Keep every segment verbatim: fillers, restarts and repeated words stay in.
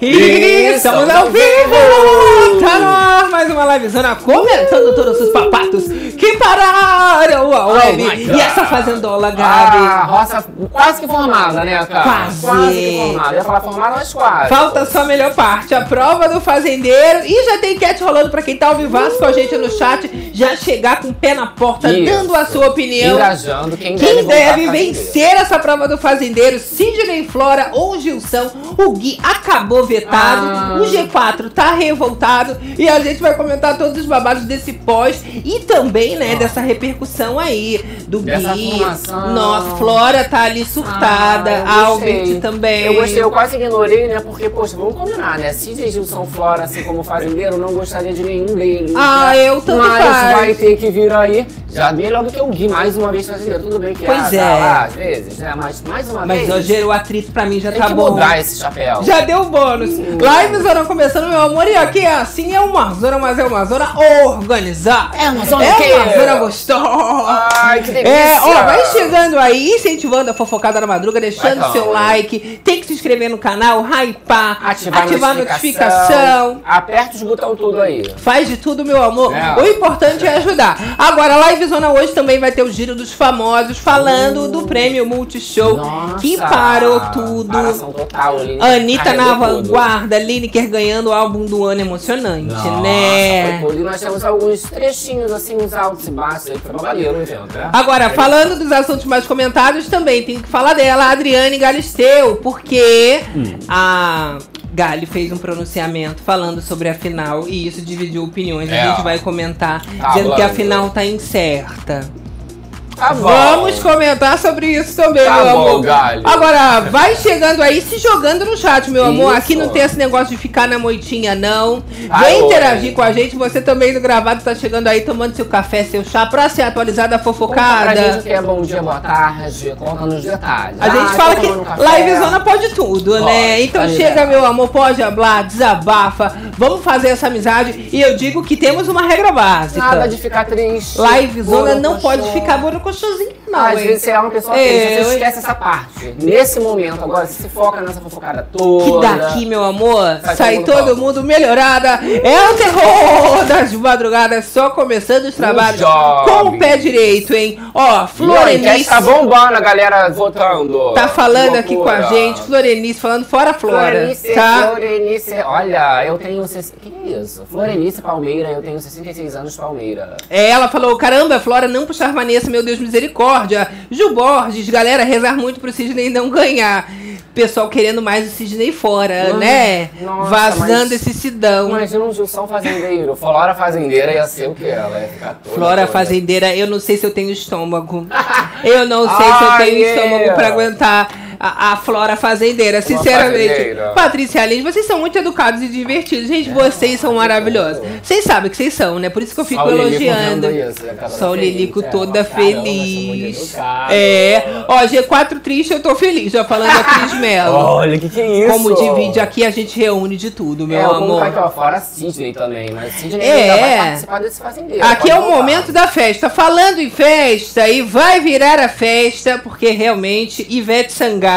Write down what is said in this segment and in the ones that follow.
E estamos ao vivo! Tá no ar mais uma LiveZona comentando todos os papatos que pararam a live. E essa fazendola, Gabi? A roça quase que formada, né, cara? Quase. Quase que formada. Eu ia falar formada, mas quase. Falta só a melhor parte, a prova do fazendeiro. E já tem enquete rolando pra quem tá ao vivasso com a gente no chat. Já chegar com o pé na porta, isso, dando a sua opinião. Engajando quem, quem deve vencer essa prova do fazendeiro. Sidney, Flora ou Gilson. O Gui acabou vetado, ah. o G quatro tá revoltado e a gente vai comentar todos os babados desse pós e também, né, ah. dessa repercussão aí do dessa Gui. Formação. Nossa, Flora tá ali surtada, ah, Albert também. Eu gostei, eu quase ignorei, né, porque, poxa, vamos combinar, né, se Gilson Flora, assim como fazendeiro, eu não gostaria de nenhum deles. Ah, né? eu também. Mas faz. vai ter que vir aí, já melhor do que o Gui, mais uma vez fazendeiro, tudo bem que pois é, é. Lá, às vezes, né, mas mais uma mas, vez. Mas gerou atrito pra mim, já tem tá que bom. Mudar esse chapéu. Já deu bônus. Hum. LiveZona começando, meu amor, e aqui é assim, é uma zona, mas é uma zona organizada. É uma zona que? É uma zona gostosa. Ai, que delícia. É, ó, vai chegando aí, incentivando a fofocada na madruga, deixando vai, seu like, tem que se inscrever no canal, hypar, ativar, ativar a notificação. notificação. Aperta os botão tudo aí. Faz de tudo, meu amor. É. O importante é ajudar. Agora, a LiveZona hoje também vai ter o giro dos famosos, falando uh. do prêmio Multishow, Nossa. que parou tudo. Paração total, hein? Anitta na vanguarda, Liniker ganhando o álbum do ano, emocionante, Nossa, né? Foi, e nós temos alguns trechinhos, assim, uns altos e baixos, aí foi babalheiro, gente, né? Agora, é falando isso. dos assuntos mais comentados, também tem que falar dela, Adriane Galisteu, porque hum. a Gali fez um pronunciamento falando sobre a final e isso dividiu opiniões, é. a gente vai comentar, tá dizendo bom, que a final tá incerta. Tá Vamos comentar sobre isso também, tá meu bom, amor. Galho. Agora, vai chegando aí, se jogando no chat, meu isso. amor. Aqui não tem esse negócio de ficar na moitinha, não. Vem interagir com a gente. Você também no gravado tá chegando aí, tomando seu café, seu chá, pra ser atualizada, fofocada. Conta pra gente que é bom dia, boa tarde, conta nos detalhes. A ah, gente fala que LiveZona pode tudo, pode, né? Então tá chega, meu amor, pode hablar, desabafa. Vamos fazer essa amizade. E eu digo que temos uma regra básica. Nada de ficar triste. LiveZona não coxão. pode ficar burocrática. Não, às vezes você é uma pessoa é, que você esquece essa parte. Nesse momento, agora, você se foca nessa fofocada toda. Que daqui, meu amor, sai, sai todo, mundo, todo mundo melhorada. É o terror das madrugadas, só começando os trabalhos com o pé direito, hein? Ó, Florenice. Tá bombando a galera votando. Tá falando aqui com a gente, Florenice, falando fora Flora. Florenice, tá? Florenice, olha, eu tenho. Que é isso? Florenice Palmeira, eu tenho sessenta e seis anos, Palmeira. É, ela falou: caramba, Flora, não puxar Vanessa, meu Deus. Misericórdia. Ju Borges, galera, rezar muito pro Sidney não ganhar. Pessoal querendo mais o Sidney fora, hum, né? Nossa, Vazando mas, esse Sidão. Imagina um Gilson fazendeiro. Flora fazendeira ia ser o que ela é. Flora toda. fazendeira, eu não sei se eu tenho estômago. Eu não sei ah, se eu tenho yeah. estômago pra aguentar. A, a Flora fazendeira, sinceramente. Fazendeira. Patrícia Lins, vocês são muito educados e divertidos. Gente, é, vocês são maravilhosos. Vocês sabem que vocês são, né? Por isso que eu fico Só elogiando. Isso, Só o Lilico feliz, toda é, feliz. Caramba, é. Ó, G quatro triste, eu tô feliz. Já falando a Cris Mello. Olha, o que, que é isso? Como divide aqui, a gente reúne de tudo, meu é, amor. Vai que fora Sidney também, mas Sidney é. ainda vai participar desse fazendeiro. Aqui é o momento da festa. Falando em festa, e vai virar a festa, porque realmente Ivete Sangalo,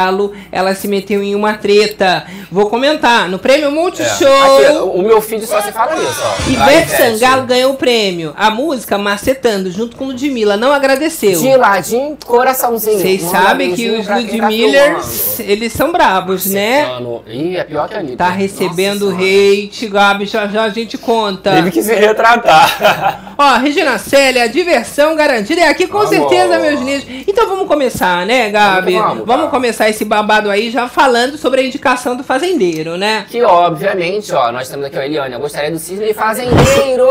ela se meteu em uma treta. Vou comentar. No prêmio Multishow. É. Aqui, o meu filho só se fala isso. Ó. Ivete Sangalo ganhou o prêmio. A música Macetando, junto com Ludmilla, não agradeceu. De ladinho, coraçãozinho. Vocês sabem que os Ludmillers, tá eles são brabos, Macetando. né? Ih, é pior que a Anitta. Tá recebendo Nossa, hate, Gabi, já, já a gente conta. Teve que se retratar. Ó, Regina Célia, diversão garantida. É aqui com Amor. certeza, meus lindos. Então vamos começar, né, Gabi? Vamos, vamos, vamos começar. Esse babado aí já falando sobre a indicação do fazendeiro, né? Que obviamente, ó, nós temos aqui a Eliana. Eu gostaria do Sidney fazendeiro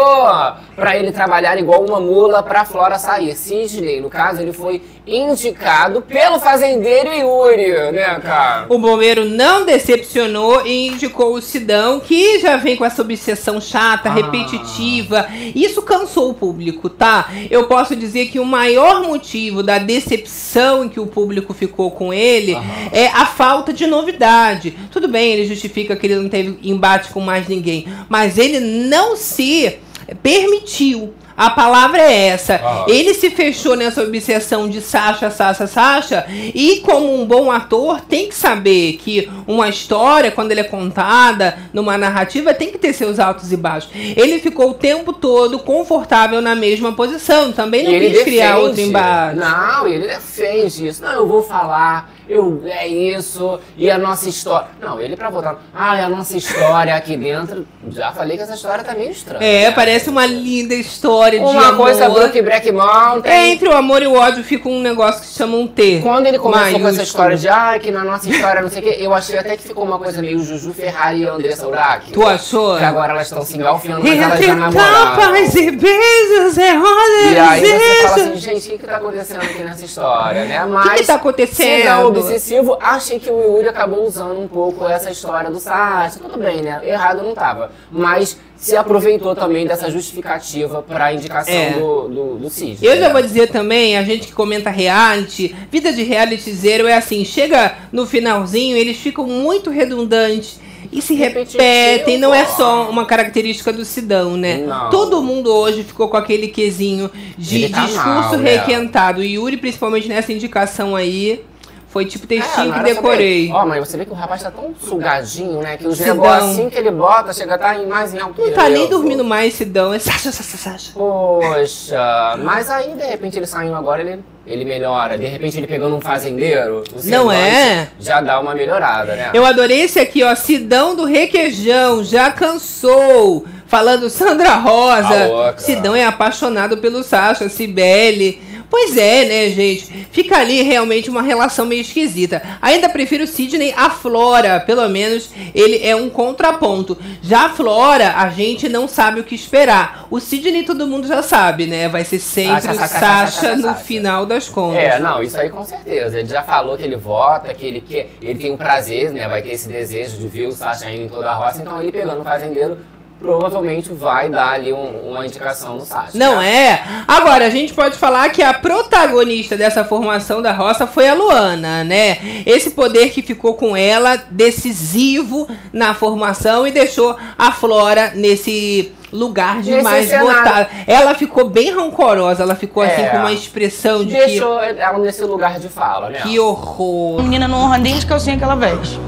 pra ele trabalhar igual uma mula pra Flora sair. Sidney, no caso, ele foi indicado pelo fazendeiro Yuri, né, cara? O bombeiro não decepcionou e indicou o Sidão, que já vem com essa obsessão chata, ah. repetitiva. Isso cansou o público, tá? Eu posso dizer que o maior motivo da decepção em que o público ficou com ele é a falta de novidade. Tudo bem, ele justifica que ele não teve embate com mais ninguém, mas ele não se permitiu A palavra é essa. Ah. Ele se fechou nessa obsessão de Sacha, Sacha, Sacha. E como um bom ator, tem que saber que uma história, quando ela é contada numa narrativa, tem que ter seus altos e baixos. Ele ficou o tempo todo confortável na mesma posição. Também não quis criar outro embate. Não, ele defende isso. Não, eu vou falar... Eu, é isso, e a nossa história... Não, ele pra votar... Ah, é a nossa história aqui dentro... Já falei que essa história tá meio estranha. É, né? Parece uma linda história uma de amor. Uma coisa, Brokeback Mountain... É, entre o amor e o ódio fica um negócio que se chama um T. Quando ele começou Maiúsculo. com essa história de... Ah, que na nossa história não sei o quê... Eu achei até que ficou uma coisa meio Juju Ferrari e Andressa Urach. Tu achou? Que agora elas estão se engalfinhando, mas elas já namoraram. E beijos, é roda, e aí você fala assim... Gente, o que que tá acontecendo aqui nessa história, né? Mas... O que que tá acontecendo? Obsessivo, achei que o Yuri acabou usando um pouco essa história do Sacha. Tudo bem, né? Errado não tava. Mas se aproveitou também dessa justificativa pra indicação é. do, do, do Sidney. Eu já vou dizer também, a gente que comenta reality, vida de reality zero é assim, chega no finalzinho, eles ficam muito redundantes. E se repetem, não é só uma característica do Sidão, né? Não. Todo mundo hoje ficou com aquele quesinho de tá discurso mal, requentado. Né? E Yuri, principalmente nessa indicação aí... Foi tipo textinho é, que decorei. Ó, oh, mas você vê que o rapaz tá tão sugadinho, né? Que os negócios assim que ele bota, chega a tá em mais em altura. Não tá nem dormindo mais, Sidão. É Sacha, Sacha, Sacha. Poxa, mas aí de repente ele saiu agora, ele, ele melhora. De repente ele pegando um fazendeiro. Não é? Já dá uma melhorada, né? Eu adorei esse aqui, ó. Sidão do Requeijão, já cansou. Falando Sandra Rosa. Sidão é apaixonado pelo Sacha, Cibele. Pois é, né, gente? Fica ali realmente uma relação meio esquisita. Ainda prefiro Sidney à Flora, pelo menos ele é um contraponto. Já a Flora, a gente não sabe o que esperar. O Sidney todo mundo já sabe, né? Vai ser sempre o Sacha no final das contas. É, não, isso aí com certeza. Ele já falou que ele vota, que ele quer, ele tem um prazer, né? Vai ter esse desejo de ver o Sacha indo em toda a roça. Então ele pegando o fazendeiro... provavelmente vai dar ali um, uma indicação no Sacha. Não é? Agora, a gente pode falar que a protagonista dessa formação da roça foi a Luana, né? Esse poder que ficou com ela, decisivo na formação e deixou a Flora nesse... lugar de mais votada. Ela ficou bem rancorosa, ela ficou assim é. com uma expressão de deixou que... ela nesse lugar de fala, né? Que horror. A menina não honra nem de calcinha que ela veste.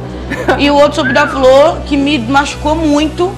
E o outro sobre da Flor, que me machucou muito,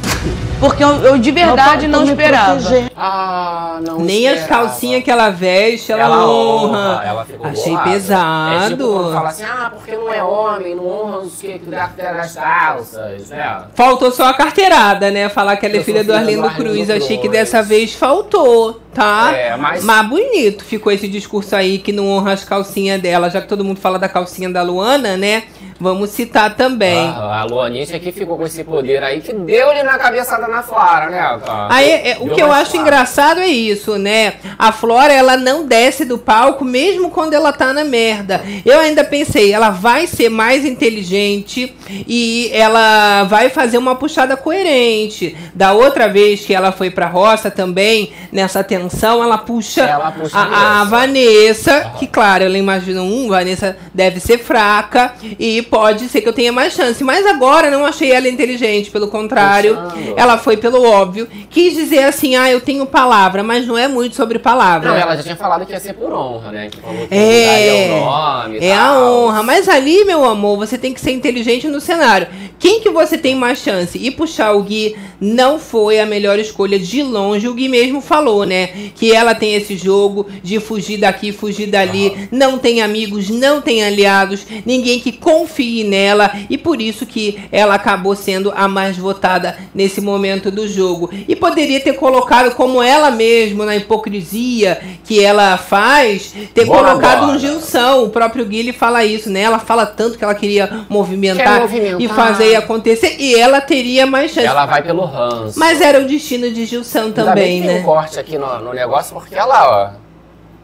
porque eu, eu de verdade não, não esperava. Ah, não nem esperava. As calcinhas que ela veste, ela, ela honra. honra. Ela ficou achei borrada. pesado. É tipo quando fala assim, ah, porque não é homem, não honra os que dá das calças, né? Faltou só a carteirada, né? Falar que ela é filha, filha do Arlindo Cruz, achei que dessa vez faltou, tá? É, mas... mas bonito ficou esse discurso aí que não honra as calcinhas dela, já que todo mundo fala da calcinha da Luana, né? Vamos citar também. Ah, a Luanice aqui ficou com esse poder aí que deu-lhe na cabeçada na Flora, né? Tá. Aí, é, o que eu acho Flora. engraçado é isso, né? A Flora, ela não desce do palco mesmo quando ela tá na merda. Eu ainda pensei, ela vai ser mais inteligente e ela vai fazer uma puxada coerente. Da outra vez que ela foi pra roça também, nessa tensão, ela puxa, ela puxa a, a Vanessa, que claro, ela imagina, um, Vanessa deve ser fraca e pode ser que eu tenha mais chance, mas agora não achei ela inteligente, pelo contrário, Puxando. ela foi pelo óbvio, quis dizer assim, ah, eu tenho palavra, mas não é muito sobre palavra. Não, ela já tinha falado que ia ser por honra, né? Que falou que é, é o nome e é tal. A honra, mas ali, meu amor, você tem que ser inteligente no cenário. Quem que você tem mais chance? E puxar o Gui não foi a melhor escolha de longe, o Gui mesmo falou, né? Que ela tem esse jogo de fugir daqui, fugir dali, uhum. não tem amigos, não tem aliados, ninguém que confie nela e por isso que ela acabou sendo a mais votada nesse momento do jogo. E poderia ter colocado, como ela mesma, na hipocrisia que ela faz, ter Boa colocado agora. um Gilson. O próprio Gui fala isso, né? Ela fala tanto que ela queria movimentar, movimentar e fazer acontecer e ela teria mais chance. Ela vai pelo ranço. Mas era o destino de Gilson também, né? Tem um corte aqui no, no negócio porque ela, ó...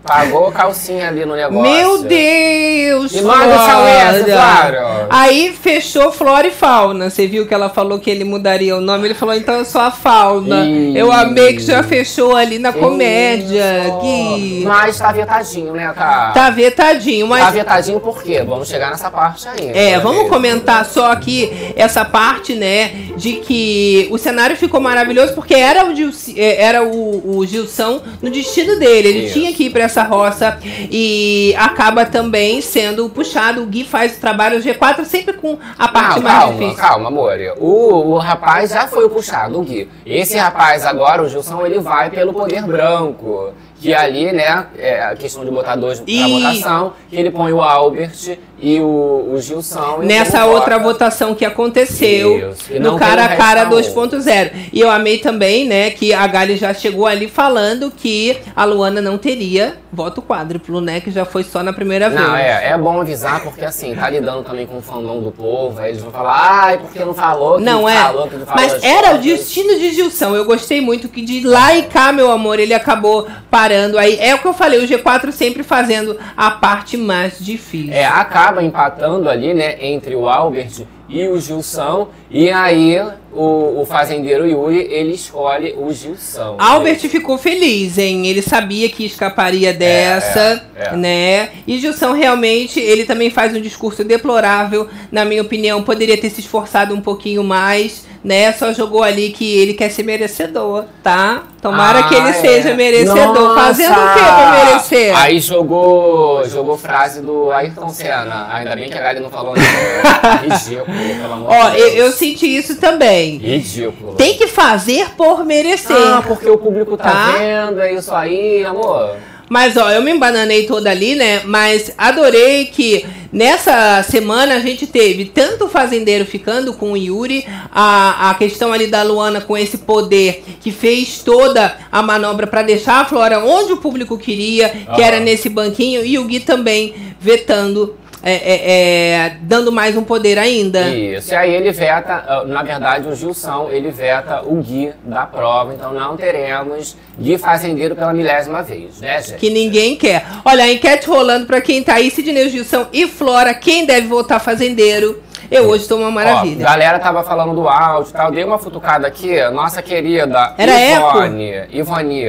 Pagou calcinha ali no negócio. Meu Deus! E manda essa, claro. Aí fechou Flora e Fauna. Você viu que ela falou que ele mudaria o nome? Ele falou, então eu sou a Fauna. Ih, eu amei que já fechou ali na comédia. Ih, que... Mas tá vetadinho, né, cara? Tá vetadinho, mas... Tá vetadinho por quê? Vamos chegar nessa parte ainda. É, vamos mesmo comentar só aqui essa parte, né, de que o cenário ficou maravilhoso, porque era o, Gil... era o, o Gilson no destino dele. Ele Isso. tinha que ir pra essa roça e acaba também sendo puxado. O Gui faz o trabalho, o G quatro sempre com a parte não, mais calma, difícil. Calma, amor. O, o rapaz já foi puxado, o Gui. Esse rapaz agora, o Gilson, ele vai pelo poder branco. Que ali, né, é a questão de botar dois e... pra votação, que ele põe o Albert e o, o Gilson. E nessa outra vota. votação que aconteceu, Deus, que no cara a cara dois ponto zero. E eu amei também, né, que a Gali já chegou ali falando que a Luana não teria voto quádruplo, né, que já foi só na primeira vez. Não, é, é bom avisar, porque assim, tá lidando também com o fandom do povo, aí eles vão falar, ai, porque não falou, que não, não é. falou, que não falou. Mas era coisas. o destino de Gilson, eu gostei muito que de lá e cá, meu amor, ele acabou parando. Aí é o que eu falei, o G quatro sempre fazendo a parte mais difícil. É, acaba empatando ali, né, entre o Albert e o Gilson. E aí o, o fazendeiro Yuri, ele escolhe o Gilson. Albert né? ficou feliz, hein? Ele sabia que escaparia dessa, é, é, é. né? E Gilson realmente, ele também faz um discurso deplorável, na minha opinião. Poderia ter se esforçado um pouquinho mais, né? Só jogou ali que ele quer ser merecedor, tá? Tomara ah, que ele é. seja merecedor. Nossa. Fazendo o que pra merecer? Aí jogou, jogou frase do Ayrton Senna. Ainda bem que a Gali não falou nada. Ridículo, pelo amor Ó, de Deus. Eu, eu senti isso também. Ridículo. Tem que fazer por merecer. Ah, porque o público tá, tá? vendo, é isso aí, amor. Mas ó, eu me embananei toda ali, né? Mas adorei que nessa semana a gente teve tanto o fazendeiro ficando com o Yuri, a, a questão ali da Luana com esse poder que fez toda a manobra pra deixar a Flora onde o público queria, que ah. era nesse banquinho, e o Gui também vetando. É, é, é, dando mais um poder ainda. Isso, e aí ele veta, na verdade o Gilson, ele veta o Gui da prova, então não teremos Gui fazendeiro pela milésima vez, né, gente? Que ninguém quer. Olha, a enquete rolando pra quem tá aí, Sidney, Gilson e Flora, quem deve votar fazendeiro? Eu hoje tô uma maravilha. A galera tava falando do áudio e tal, dei uma futucada aqui, nossa querida Ivone, Ivone,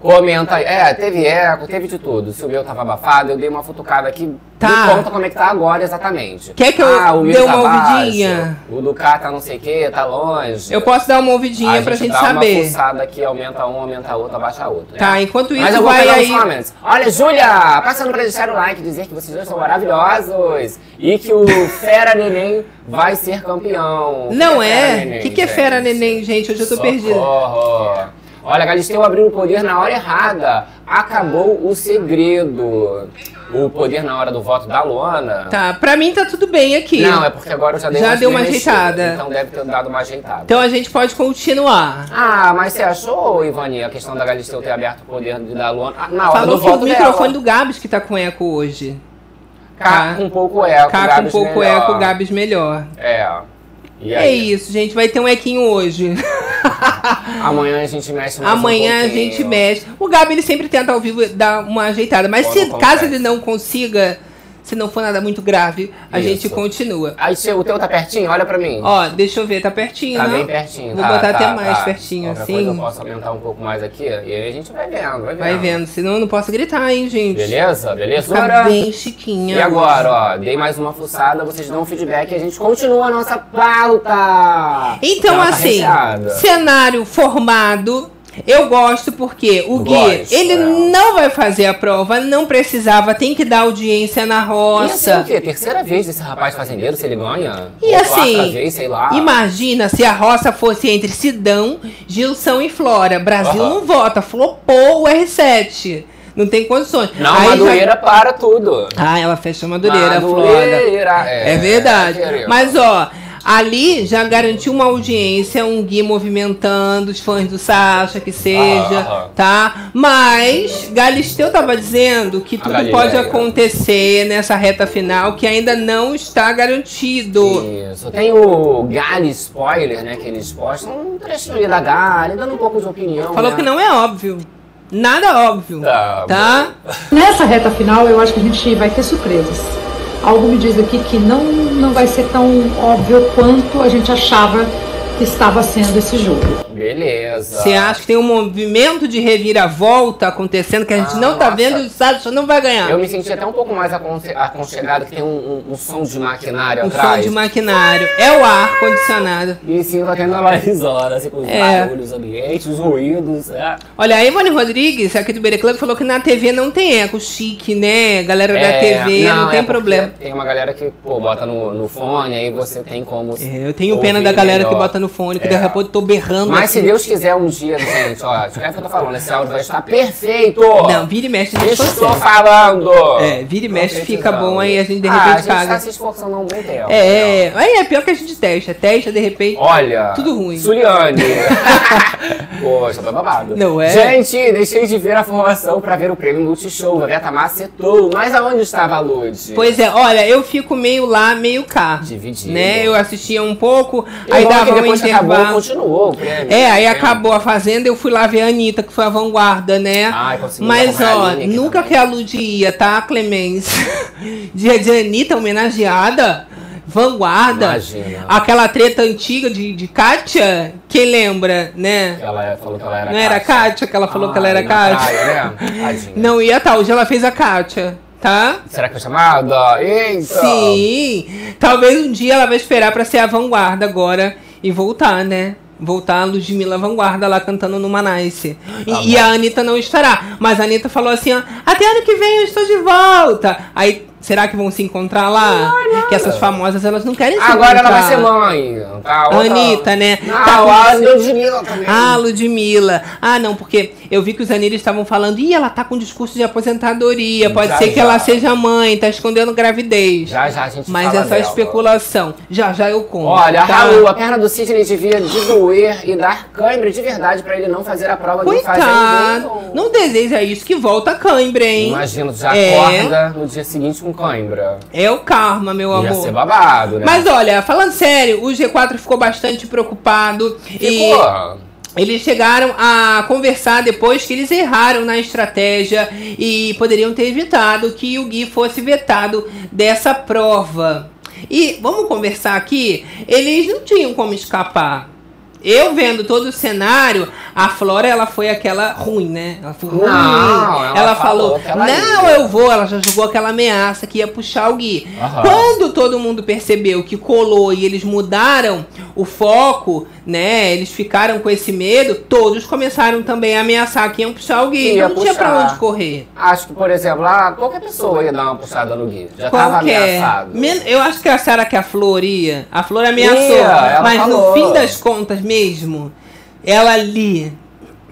comenta aí. É, teve eco, teve de tudo. Se o meu tava abafado, eu dei uma futucada aqui. Tá. Me conta como é que tá agora exatamente. Quer que eu ah, o dê uma tá ouvidinha? Baixo, o do cá tá não sei o que, tá longe. Eu posso dar uma ouvidinha a pra gente, gente dá saber. Uma pulsada aqui, aumenta um, aumenta outro, abaixa outro. Né? Tá, enquanto isso. Mas eu vou vai pegar aí... os comments. Olha, Júlia, passando pra deixar o like, dizer que vocês dois são maravilhosos e que o Fera Neném vai ser campeão. Não é? O que, que é Fera Neném, gente? Hoje eu tô Socorro. perdida. Olha, Galisteu abriu o poder na hora errada. Acabou o segredo. O poder na hora do voto da Luana. Tá, pra mim tá tudo bem aqui. Não, é porque agora eu já dei já uma, deu uma ajeitada. Então deve ter dado uma ajeitada. Então a gente pode continuar. Ah, mas você achou, Ivani, a questão da Galisteu ter aberto o poder da Luana? Ah, na hora Falou do voto do microfone do Gabs que tá com eco hoje. Cá com um pouco eco, Cá com um pouco melhor. eco, Gabs melhor. É, É isso, gente. Vai ter um equinho hoje. Amanhã a gente mexe mais Amanhã um a gente mexe. O Gabi, ele sempre tenta ao vivo dar uma ajeitada. Mas se, caso ele não consiga, se não for nada muito grave, a isso. gente continua. Aí, o teu tá pertinho? Olha pra mim. Ó, deixa eu ver. Tá pertinho, Tá não? bem pertinho. Vou tá, botar tá, até mais tá. pertinho, Outra assim. Coisa, eu posso aumentar um pouco mais aqui. E aí a gente vai vendo, vai vendo. Vai vendo. Senão eu não posso gritar, hein, gente. Beleza? Beleza? Tá bem chiquinha. E agora, ó, dei mais uma fuçada, vocês dão um feedback e a gente continua a nossa pauta. Então, nossa assim, recheada. cenário formado... Eu gosto porque o Gui, ele é. não vai fazer a prova, não precisava, tem que dar audiência na roça. E assim, o quê? Terceira vez desse rapaz fazendeiro, se ele ganha? E Ou assim, vez, sei lá. imagina se a roça fosse entre Sidão, Gilson e Flora. Brasil uhum. não vota, flopou o R sete. Não tem condições. Não, Aí Madureira já... para tudo. Ah, ela fechou Madureira, Madureira Flora. É, é verdade. É Mas ó... Ali já garantiu uma audiência, um Gui movimentando, os fãs do Sacha, que seja, ah, tá? Mas Galisteu tava dizendo que tudo Galileia. pode acontecer nessa reta final, que ainda não está garantido. Isso. Tem o Gali Spoiler, né, que eles postam, um trechinho ali da Gali, dando um pouco de opinião. Falou né? que não é óbvio. Nada óbvio, ah, tá? Bom. Nessa reta final eu acho que a gente vai ter surpresas. Algo me diz aqui que não, não vai ser tão óbvio quanto a gente achava que estava sendo esse jogo. Beleza. Você acha que tem um movimento de reviravolta acontecendo que a gente ah, não tá nossa. vendo e sabe, só não vai ganhar? Eu me senti até um pouco mais aconchegado, que tem um, um, um som de maquinário um atrás. Um som de maquinário. É o ar condicionado. E sim, tá tendo uma LiveZona, assim, com os é. barulhos, os ambientes, os ruídos. É. Olha, a Ivone Rodrigues, aqui do Bere Club, falou que na T V não tem eco chique, né? Galera da é, T V, não, não tem é problema. Tem uma galera que, pô, bota no, no fone, aí você tem como... É, eu tenho pena da galera melhor. que bota no fone, que é. de repente tô berrando. Mas, Mas se Deus quiser um dia, gente, ó, é o que eu tô falando, esse áudio vai estar perfeito! Não, vira e mexe, deixa eu estou falando! É, vira e mexe, fica bom, aí a gente de ah, repente a gente caga. Tá se esforçando há um bom tempo. É, aí é pior que a gente testa, testa de repente, olha, tudo ruim. Suliane! Poxa, tá babado. Não é? Gente, deixei de ver a formação pra ver o prêmio Multishow, a Beta Macetou, mas aonde estava a Lud? Pois é, olha, eu fico meio lá, meio cá. Dividido. Né, eu assistia um pouco, eu aí dava um intervalo. Acabou, continuou o prêmio. É, aí acabou a Fazenda, eu fui lá ver a Anitta, que foi a vanguarda, né? Ai, mas, ó, nunca que a Lud ia, tá, Clemens? Dia de Anitta homenageada, vanguarda. Imagina. Aquela treta antiga de, de Kátia, quem lembra, né? Ela falou que ela era Não era Kátia, que ela falou ah, que ela era Kátia. Praia, né? Não ia tá, hoje ela fez a Kátia. Tá? Será que foi chamada? Eita. Sim, talvez um dia ela vai esperar pra ser a vanguarda agora e voltar, né? Voltar a Ludmilla Vanguarda lá cantando no Manice. E, ah, e a Anitta não estará. Mas a Anitta falou assim, ó, até ano que vem eu estou de volta. Aí, será que vão se encontrar lá? Não, não. Que essas famosas, elas não querem se Agora encontrar. Ela vai ser mãe. Tá, outra... Anitta, né? Não, tá com... a Ludmilla também. Ah, Ludmilla. Ah, não, porque eu vi que os Anitta estavam falando, ih, ela tá com discurso de aposentadoria, pode já, ser que já. ela seja mãe, tá escondendo gravidez. Já, já, a gente Mas fala essa dela. especulação, já, já eu conto. Olha, tá? Raul, a perna do Sidney devia de doer e dar cãibra de verdade pra ele não fazer a prova de fazenda. Não deseja isso, que volta a cãibra, hein? Imagina, já é. acorda no dia seguinte com cãibra. É o karma, meu amor. Ia ser babado, né? Mas olha, falando sério, o G quatro ficou bastante preocupado. Ficou. E... eles chegaram a conversar depois que eles erraram na estratégia e poderiam ter evitado que o Gui fosse vetado dessa prova. E vamos conversar aqui, eles não tinham como escapar. Eu vendo todo o cenário, a Flora, ela foi aquela ruim, né? Ela foi ruim. Não, ela, ela falou, falou ela não, ia. eu vou. Ela já jogou aquela ameaça que ia puxar o Gui. Uhum. Quando todo mundo percebeu que colou e eles mudaram o foco, né? Eles ficaram com esse medo. Todos começaram também a ameaçar que iam puxar o Gui. Não puxar. tinha pra onde correr. Acho que, por exemplo, lá, qualquer pessoa ia dar uma puxada no Gui. Já qualquer. tava ameaçado. Eu acho que a Sara que a Flor ia. A Flor ameaçou. Ia, mas falou. no fim das contas, mesmo, ela ali,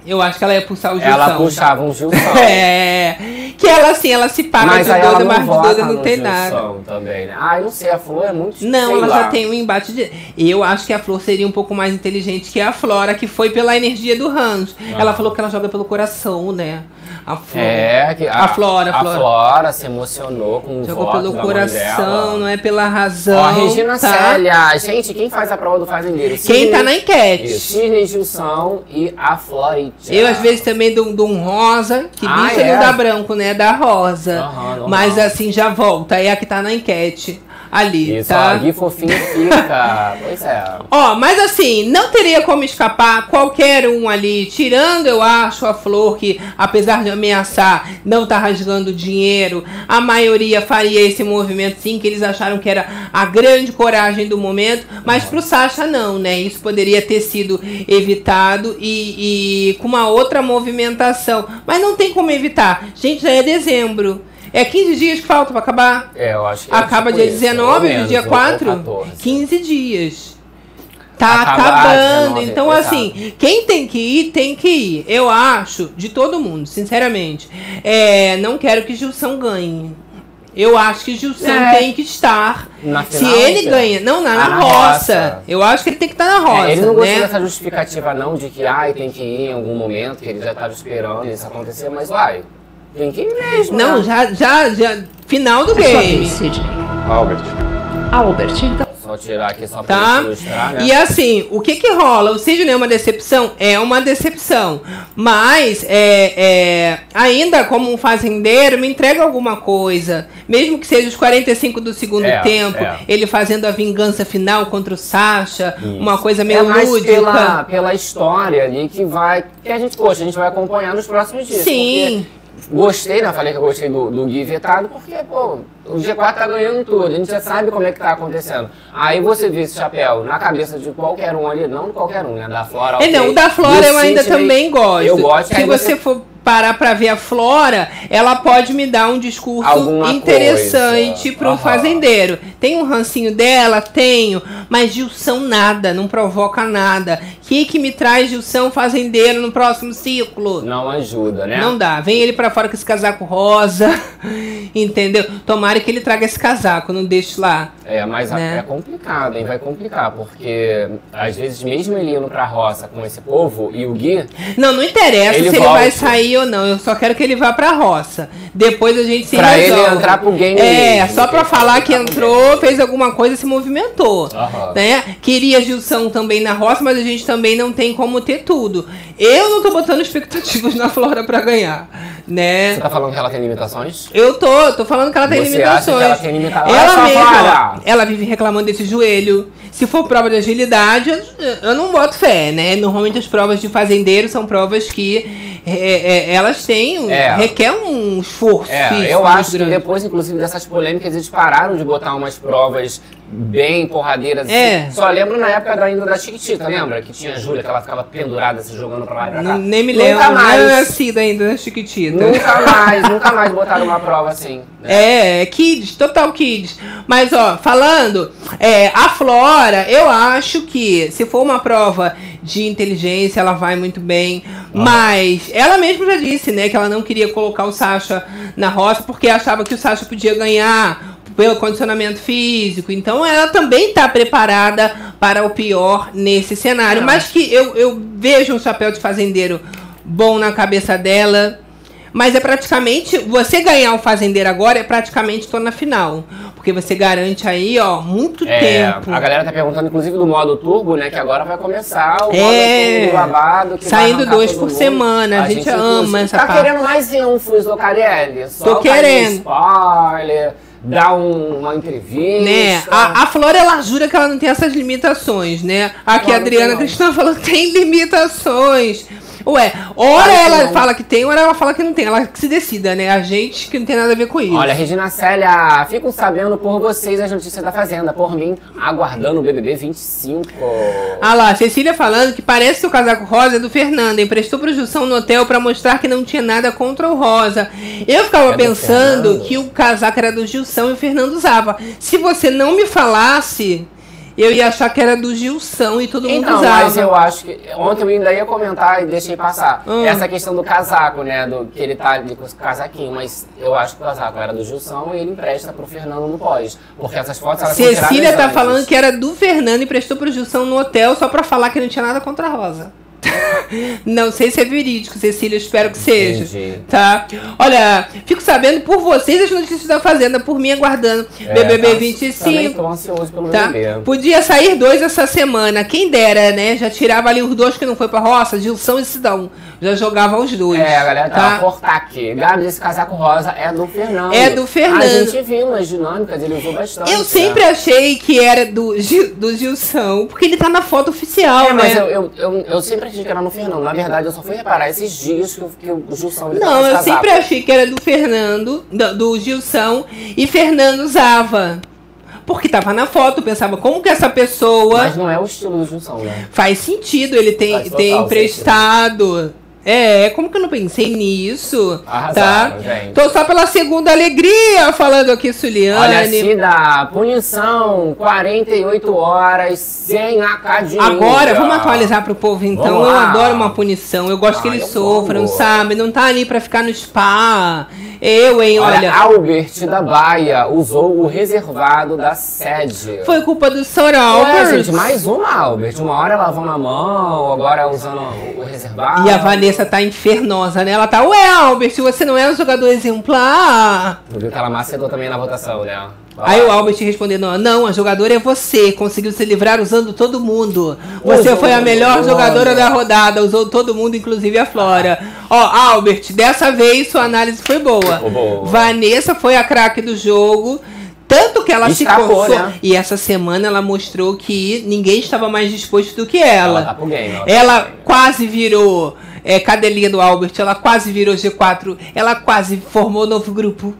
eu acho que ela ia puxar o Gilson. Ela puxava um Gilson. É, que ela assim, ela se paga de doida, mas de doida não tem nada. Também, né? Ah, eu não sei, a Flor é muito... Não, ela lá. já tem um embate de... Eu acho que a Flor seria um pouco mais inteligente que a Flora, que foi pela energia do Hans. Ah. Ela falou que ela joga pelo coração, né? A Flora. É, que a, a, Flora, a Flora. Flora se emocionou com o Jogou voto pelo coração, não é pela razão. Ó, Regina tá? Célia. Gente, quem faz a prova do fazendeiro? Cisne, quem tá na enquete? Sidney, Gilson e a Florita. Eu, às vezes, também dou, dou um rosa, que ah, bicha é? não dá branco, né? Dá rosa. Uhum, Mas, não. assim, já volta. É a que tá na enquete. Ali, Isso, tá? Isso, fofinho fica. Pois é. Ó, mas assim, não teria como escapar qualquer um ali, tirando, eu acho, a Flor, que apesar de ameaçar, não tá rasgando dinheiro. A maioria faria esse movimento sim, que eles acharam que era a grande coragem do momento, mas pro Sacha não, né? Isso poderia ter sido evitado e, e com uma outra movimentação. Mas não tem como evitar. Gente, já é dezembro. É quinze dias que falta pra acabar? É, eu acho que Acaba é tipo dia isso, dezenove, menos, dia quatro? quinze dias. Tá Acaba acabando. dezenove, então, exato. assim, quem tem que ir, tem que ir. Eu acho, de todo mundo, sinceramente. É, não quero que Gilson ganhe. Eu acho que Gilson é. tem que estar. Na final, Se ele é. ganha, não, na, na, na roça. roça. Eu acho que ele tem que estar na roça. É, ele não gostou né? dessa justificativa, não, de que ai, tem que ir em algum momento, que ele já tava esperando isso acontecer, mas vai. Tem que ir mesmo. Não, né? já, já, já. Final do game. Albert. Albert, então. Só tirar aqui, só pra tá? ilustrar, né? E assim, o que que rola? O Sidney é uma decepção? É uma decepção. Mas, é, é, ainda como um fazendeiro, me entrega alguma coisa. Mesmo que seja os quarenta e cinco do segundo é, tempo, é. ele fazendo a vingança final contra o Sacha, Isso. uma coisa meio é mais lúdica. Pela, pela história ali que vai... Que a gente, poxa, a gente vai acompanhar nos próximos dias. Sim. Gostei, né? Falei que eu gostei do, do Gui vetado, porque, pô, o G quatro tá ganhando tudo, a gente já sabe como é que tá acontecendo. Aí você vê esse chapéu na cabeça de qualquer um ali, não de qualquer um, né? Da Flora, okay. é, não, o da Flora do eu ainda Sidney, também gosto. Eu gosto. Se você for parar pra ver a Flora, ela pode me dar um discurso Alguma interessante coisa. pro uhum. fazendeiro. Tem um rancinho dela? Tenho. Mas Gilson nada, não provoca nada. O que que me traz Gilson fazendeiro no próximo ciclo? Não ajuda, né? Não dá. Vem ele pra fora com esse casaco rosa, entendeu? Tomara que ele traga esse casaco, não deixe lá. É, mas né? é complicado, hein? Vai complicar, porque às vezes mesmo ele indo pra roça com esse povo e o Gui... Não, não interessa ele se volta. ele vai sair ou não, eu só quero que ele vá pra roça. Depois a gente se pra resolve. Pra ele entrar pro game. É, mesmo, só pra falar que entrou, fez alguma coisa, se movimentou. Uhum. Né? Queria Gilson também na roça, mas a gente também não tem como ter tudo. Eu não tô botando expectativas na Flora pra ganhar, né? Você tá falando que ela tem limitações? Eu tô, tô falando que ela tem Você limitações. Acha que ela tem limitações? Ela, ela mesma, ela, ela vive reclamando desse joelho. Se for prova de agilidade, eu, eu não boto fé, né? Normalmente as provas de fazendeiro são provas que é, é, elas têm, um, é. requer um esforço. É, eu acho grande. que depois, inclusive, dessas polêmicas, eles pararam de botar umas provas bem porradeiras. É. Só lembro na época da, ainda da Chiquitita, lembra? Que tinha a Júlia, que ela ficava pendurada, se jogando pra lá e pra cá. Nem me lembro, nunca mais. Não era nascida ainda da Chiquitita. Nunca mais, nunca mais botaram uma prova assim. Né? É, kids, total kids. Mas, ó, falando, é, a Flora, eu acho que se for uma prova de inteligência, ela vai muito bem. Nossa. Mas ela mesma já disse, né, que ela não queria colocar o Sacha na roça, porque achava que o Sacha podia ganhar pelo condicionamento físico. Então ela também está preparada para o pior nesse cenário. Não. Mas que eu, eu vejo um chapéu de fazendeiro bom na cabeça dela. Mas é praticamente... Você ganhar um fazendeiro agora é praticamente tô na final. Porque você garante aí, ó, muito é, tempo. A galera tá perguntando, inclusive, do modo turbo, né? Que agora vai começar o é, modo turbo lavado. Que saindo dois por mundo. semana. A, a gente, gente ama essa tá parte. Tá querendo mais infos do Carelli? Tô querendo. Spoiler... Dá um, uma entrevista. Né? A, a Flora, ela jura que ela não tem essas limitações, né? Aqui claro a Adriana Galisteu falou que tem limitações. Ué, ora claro ela fala que tem, ora ela fala que não tem. Ela que se decida, né? A gente que não tem nada a ver com isso. Olha, Regina Célia, fico sabendo por vocês as notícias da Fazenda. Por mim, aguardando o B B B vinte e cinco. Ah lá, Cecília falando que parece que o casaco rosa é do Fernanda. Emprestou pro Gilson no hotel pra mostrar que não tinha nada contra o rosa. Eu ficava é pensando que o casaco era do Gilson e o Fernando usava. Se você não me falasse, eu ia achar que era do Gilson e todo mundo então, usava. Mas eu acho que... Ontem eu ainda ia comentar e deixei passar. Hum. Essa questão do casaco, né? Do, que ele tá de casaquinho. Mas eu acho que o casaco era do Gilson e ele empresta pro Fernando no pós. Porque essas fotos... Elas Cecília tá antes. falando que era do Fernando e emprestou pro Gilson no hotel só pra falar que não tinha nada contra a Rosa. Não sei se é verídico, Cecília, espero que seja. Entendi. Tá? Olha, fico sabendo por vocês as notícias da Fazenda, por mim aguardando é, B B B vinte e cinco. Tô ansioso pelo tá? B B B. Podia sair dois essa semana, quem dera, né? Já tirava ali os dois que não foi pra roça, Gilson e Sidão. Já jogava os dois. É, a galera tá cortar aqui. Gabs, esse casaco rosa é do Fernando. É do Fernando. A gente viu as dinâmicas, ele usou bastante. Eu sempre né? achei que era do, do Gilson, porque ele tá na foto oficial, é, né? Mas eu, eu, eu, eu sempre achei que era no Fernando. Na verdade, eu só fui reparar esses dias que, eu, que o Gilson... Não, eu sempre achei que era do Fernando, do, do Gilson, e Fernando usava. Porque tava na foto, pensava, como que essa pessoa... Mas não é o estilo do Gilson, né? Faz sentido, ele tem, total, tem emprestado... Sentido. É, como que eu não pensei nisso? Arrasaram, tá? Gente. Tô só pela segunda alegria falando aqui, Suliane. Olha, Cida, punição, quarenta e oito horas, sem a cadinha. Agora, vamos atualizar pro povo, então. Eu adoro uma punição, eu gosto ah, que eles sofram, sabe? Não tá ali pra ficar no spa. Eu, hein, olha. olha. Albert da Baia usou o reservado da sede. Foi culpa do Sr. Albert. É, gente, mais uma, Albert. Uma hora lavando a mão, agora usando o reservado. E a Vanessa tá infernosa, né? Ela tá, ué, Albert, se você não é um jogador exemplar... Viu que ela macedou também na votação, né? Aí o Albert respondendo, não, a jogadora é você, conseguiu se livrar usando todo mundo. Você foi a melhor jogadora da rodada, usou todo mundo, inclusive a Flora. Ó, Albert, dessa vez sua análise foi boa. Vanessa foi a craque do jogo, tanto que ela se cansou, né? E essa semana ela mostrou que ninguém estava mais disposto do que ela. Ela, tá por game, ela, ela tá por game. Quase virou... É, cadelinha do Albert, ela quase virou G quatro, ela quase formou um novo grupo.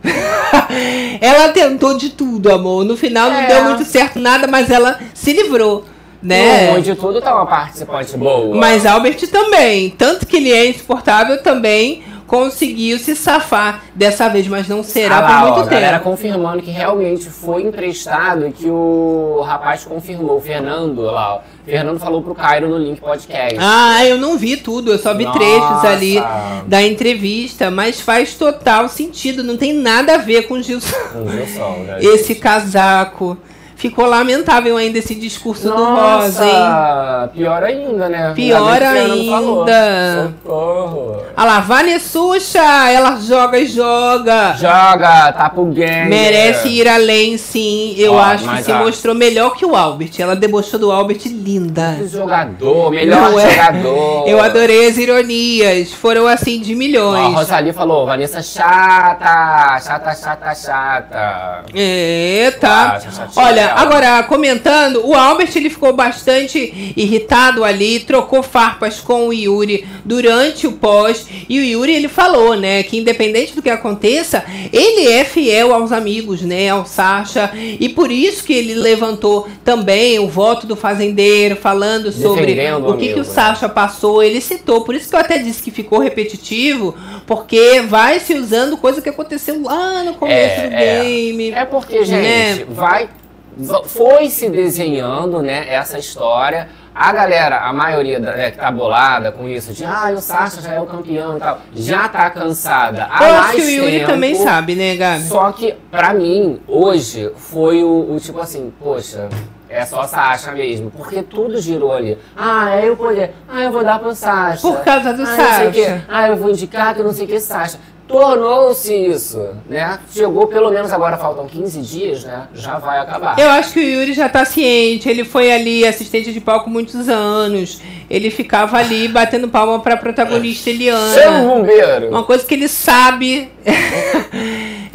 Ela tentou de tudo, amor. No final é. não deu muito certo nada, mas ela se livrou, né? Não, de tudo tá uma participante boa. Mas Albert também, tanto que ele é insuportável também, conseguiu se safar dessa vez, mas não será ah lá, por muito ó, tempo. Galera, confirmando que realmente foi emprestado e que o rapaz confirmou, o Fernando lá, ó. Fernando falou pro Cairo no Link Podcast. Ah, eu não vi tudo, eu só vi Nossa. trechos ali da entrevista, mas faz total sentido, não tem nada a ver com o Gilson. O Gilson, né? Esse casaco. Ficou lamentável ainda esse discurso Nossa, do Rosa, hein? Pior ainda, né? Pior ainda. Socorro. Olha lá, Vanessucha, ela joga e joga. Joga, tá pro game. Merece ir além, sim. Eu oh, acho que se a... mostrou melhor que o Albert. Ela debochou do Albert, linda. Jogador, melhor Não jogador. É? Eu adorei as ironias. Foram assim de milhões. A Rosalie falou, Vanessa chata, chata, chata, chata. É, tá. Ah, olha, agora, comentando, o Albert ele ficou bastante irritado ali, trocou farpas com o Yuri durante o pós, e o Yuri ele falou, né, que independente do que aconteça, ele é fiel aos amigos, né, ao Sacha, e por isso que ele levantou também o voto do fazendeiro, falando sobre o que, que o Sacha passou, ele citou, por isso que eu até disse que ficou repetitivo, porque vai se usando coisa que aconteceu lá no começo é, do é. game. É porque, gente, né? vai... Foi se desenhando, né, essa história. A galera, a maioria da, né, que tá bolada com isso, de ah, o Sacha já é o campeão e tal, já tá cansada. Há Eu acho mais que o Yuri tempo, também sabe, né, Gabi? Só que, pra mim, hoje, foi o, o tipo assim, poxa... É só Sacha mesmo, porque tudo girou ali. Ah, eu poder. Ah, eu vou dar pro Sacha. Por causa do ah, Sacha. Não sei que. Ah, eu vou indicar que não sei o que Sacha. Tornou-se isso, né? Chegou pelo menos agora, faltam quinze dias, né? Já vai acabar. Eu acho que o Yuri já tá ciente. Ele foi ali assistente de palco muitos anos. Ele ficava ali batendo palma pra protagonista Eliana. Chama o bombeiro. Uma coisa que ele sabe...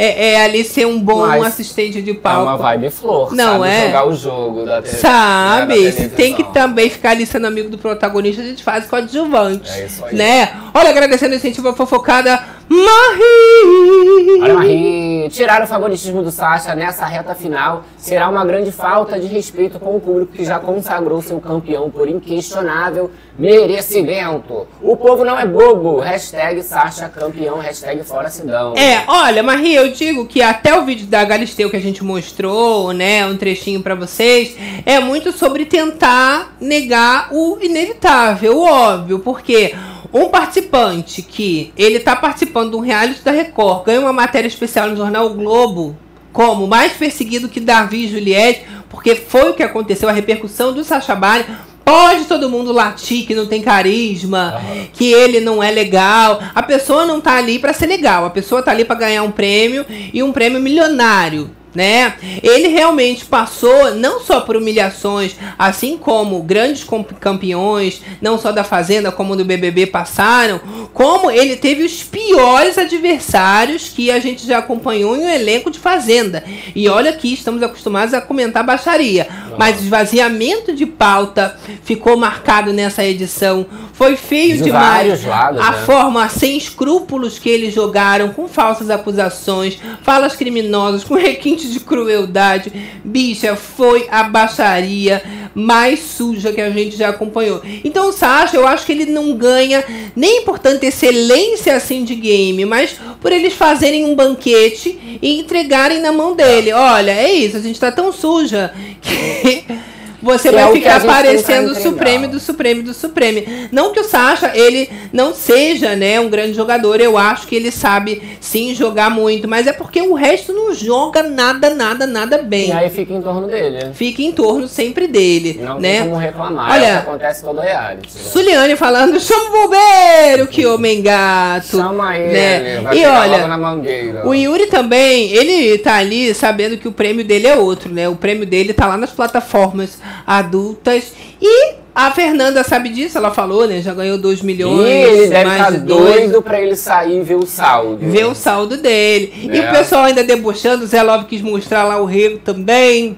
É, é ali ser um bom Mas assistente de palco. É uma vibe flor, não sabe? É? Jogar o jogo da T V. Sabe, né, da tem que também ficar ali sendo amigo do protagonista, a gente faz coadjuvante. É isso aí. Né? Olha, agradecendo o incentivo à fofocada, Marie! Olha, Marie! Tirar o favoritismo do Sacha nessa reta final será uma grande falta de respeito com o público que já consagrou seu campeão por inquestionável merecimento. O povo não é bobo. Hashtag Sacha campeão, hashtag fora Sidão. É, olha, Marie, eu digo que até o vídeo da Galisteu que a gente mostrou, né, um trechinho pra vocês, é muito sobre tentar negar o inevitável, o óbvio, porque... Um participante que ele tá participando de um reality da Record, ganha uma matéria especial no jornal O Globo, como mais perseguido que Davi e Juliette, porque foi o que aconteceu, a repercussão do Sacha Bali. Pode todo mundo latir que não tem carisma, uhum. que ele não é legal. A pessoa não tá ali pra ser legal, a pessoa tá ali pra ganhar um prêmio, e um prêmio milionário. Né? Ele realmente passou não só por humilhações, assim como grandes campeões, não só da Fazenda, como do B B B passaram, como ele teve os piores adversários que a gente já acompanhou em um elenco de Fazenda. E olha que estamos acostumados a comentar baixaria, mas o esvaziamento de pauta ficou marcado nessa edição. Foi feio de demais lados, a né? forma sem escrúpulos que eles jogaram, com falsas acusações, falas criminosas, com requinte de crueldade. Bicha, foi a baixaria mais suja que a gente já acompanhou. Então o Sacha, eu acho que ele não ganha nem por tanta excelência assim de game, mas por eles fazerem um banquete e entregarem na mão dele. Olha, é isso, a gente tá tão suja que... Você vai ficar aparecendo o Supreme do Supreme do Supreme. Não que o Sacha, ele não seja, né, um grande jogador. Eu acho que ele sabe, sim, jogar muito. Mas é porque o resto não joga nada, nada, nada bem. E aí fica em torno dele. Fica em torno sempre dele, não, né? Não tem como reclamar. Olha, isso acontece todo reality. Suliane falando, chama o bombeiro, que homem gato. Chama ele, né? Vai e olha, na mangueira. O Yuri também, ele tá ali sabendo que o prêmio dele é outro, né? O prêmio dele tá lá nas plataformas adultas e a Fernanda sabe disso, ela falou, né? Já ganhou dois milhões. E ele deve estar doido pra ele sair e ver o saldo. Ver o saldo dele. É. E o pessoal ainda debochando, o Zé Love quis mostrar lá o rego também.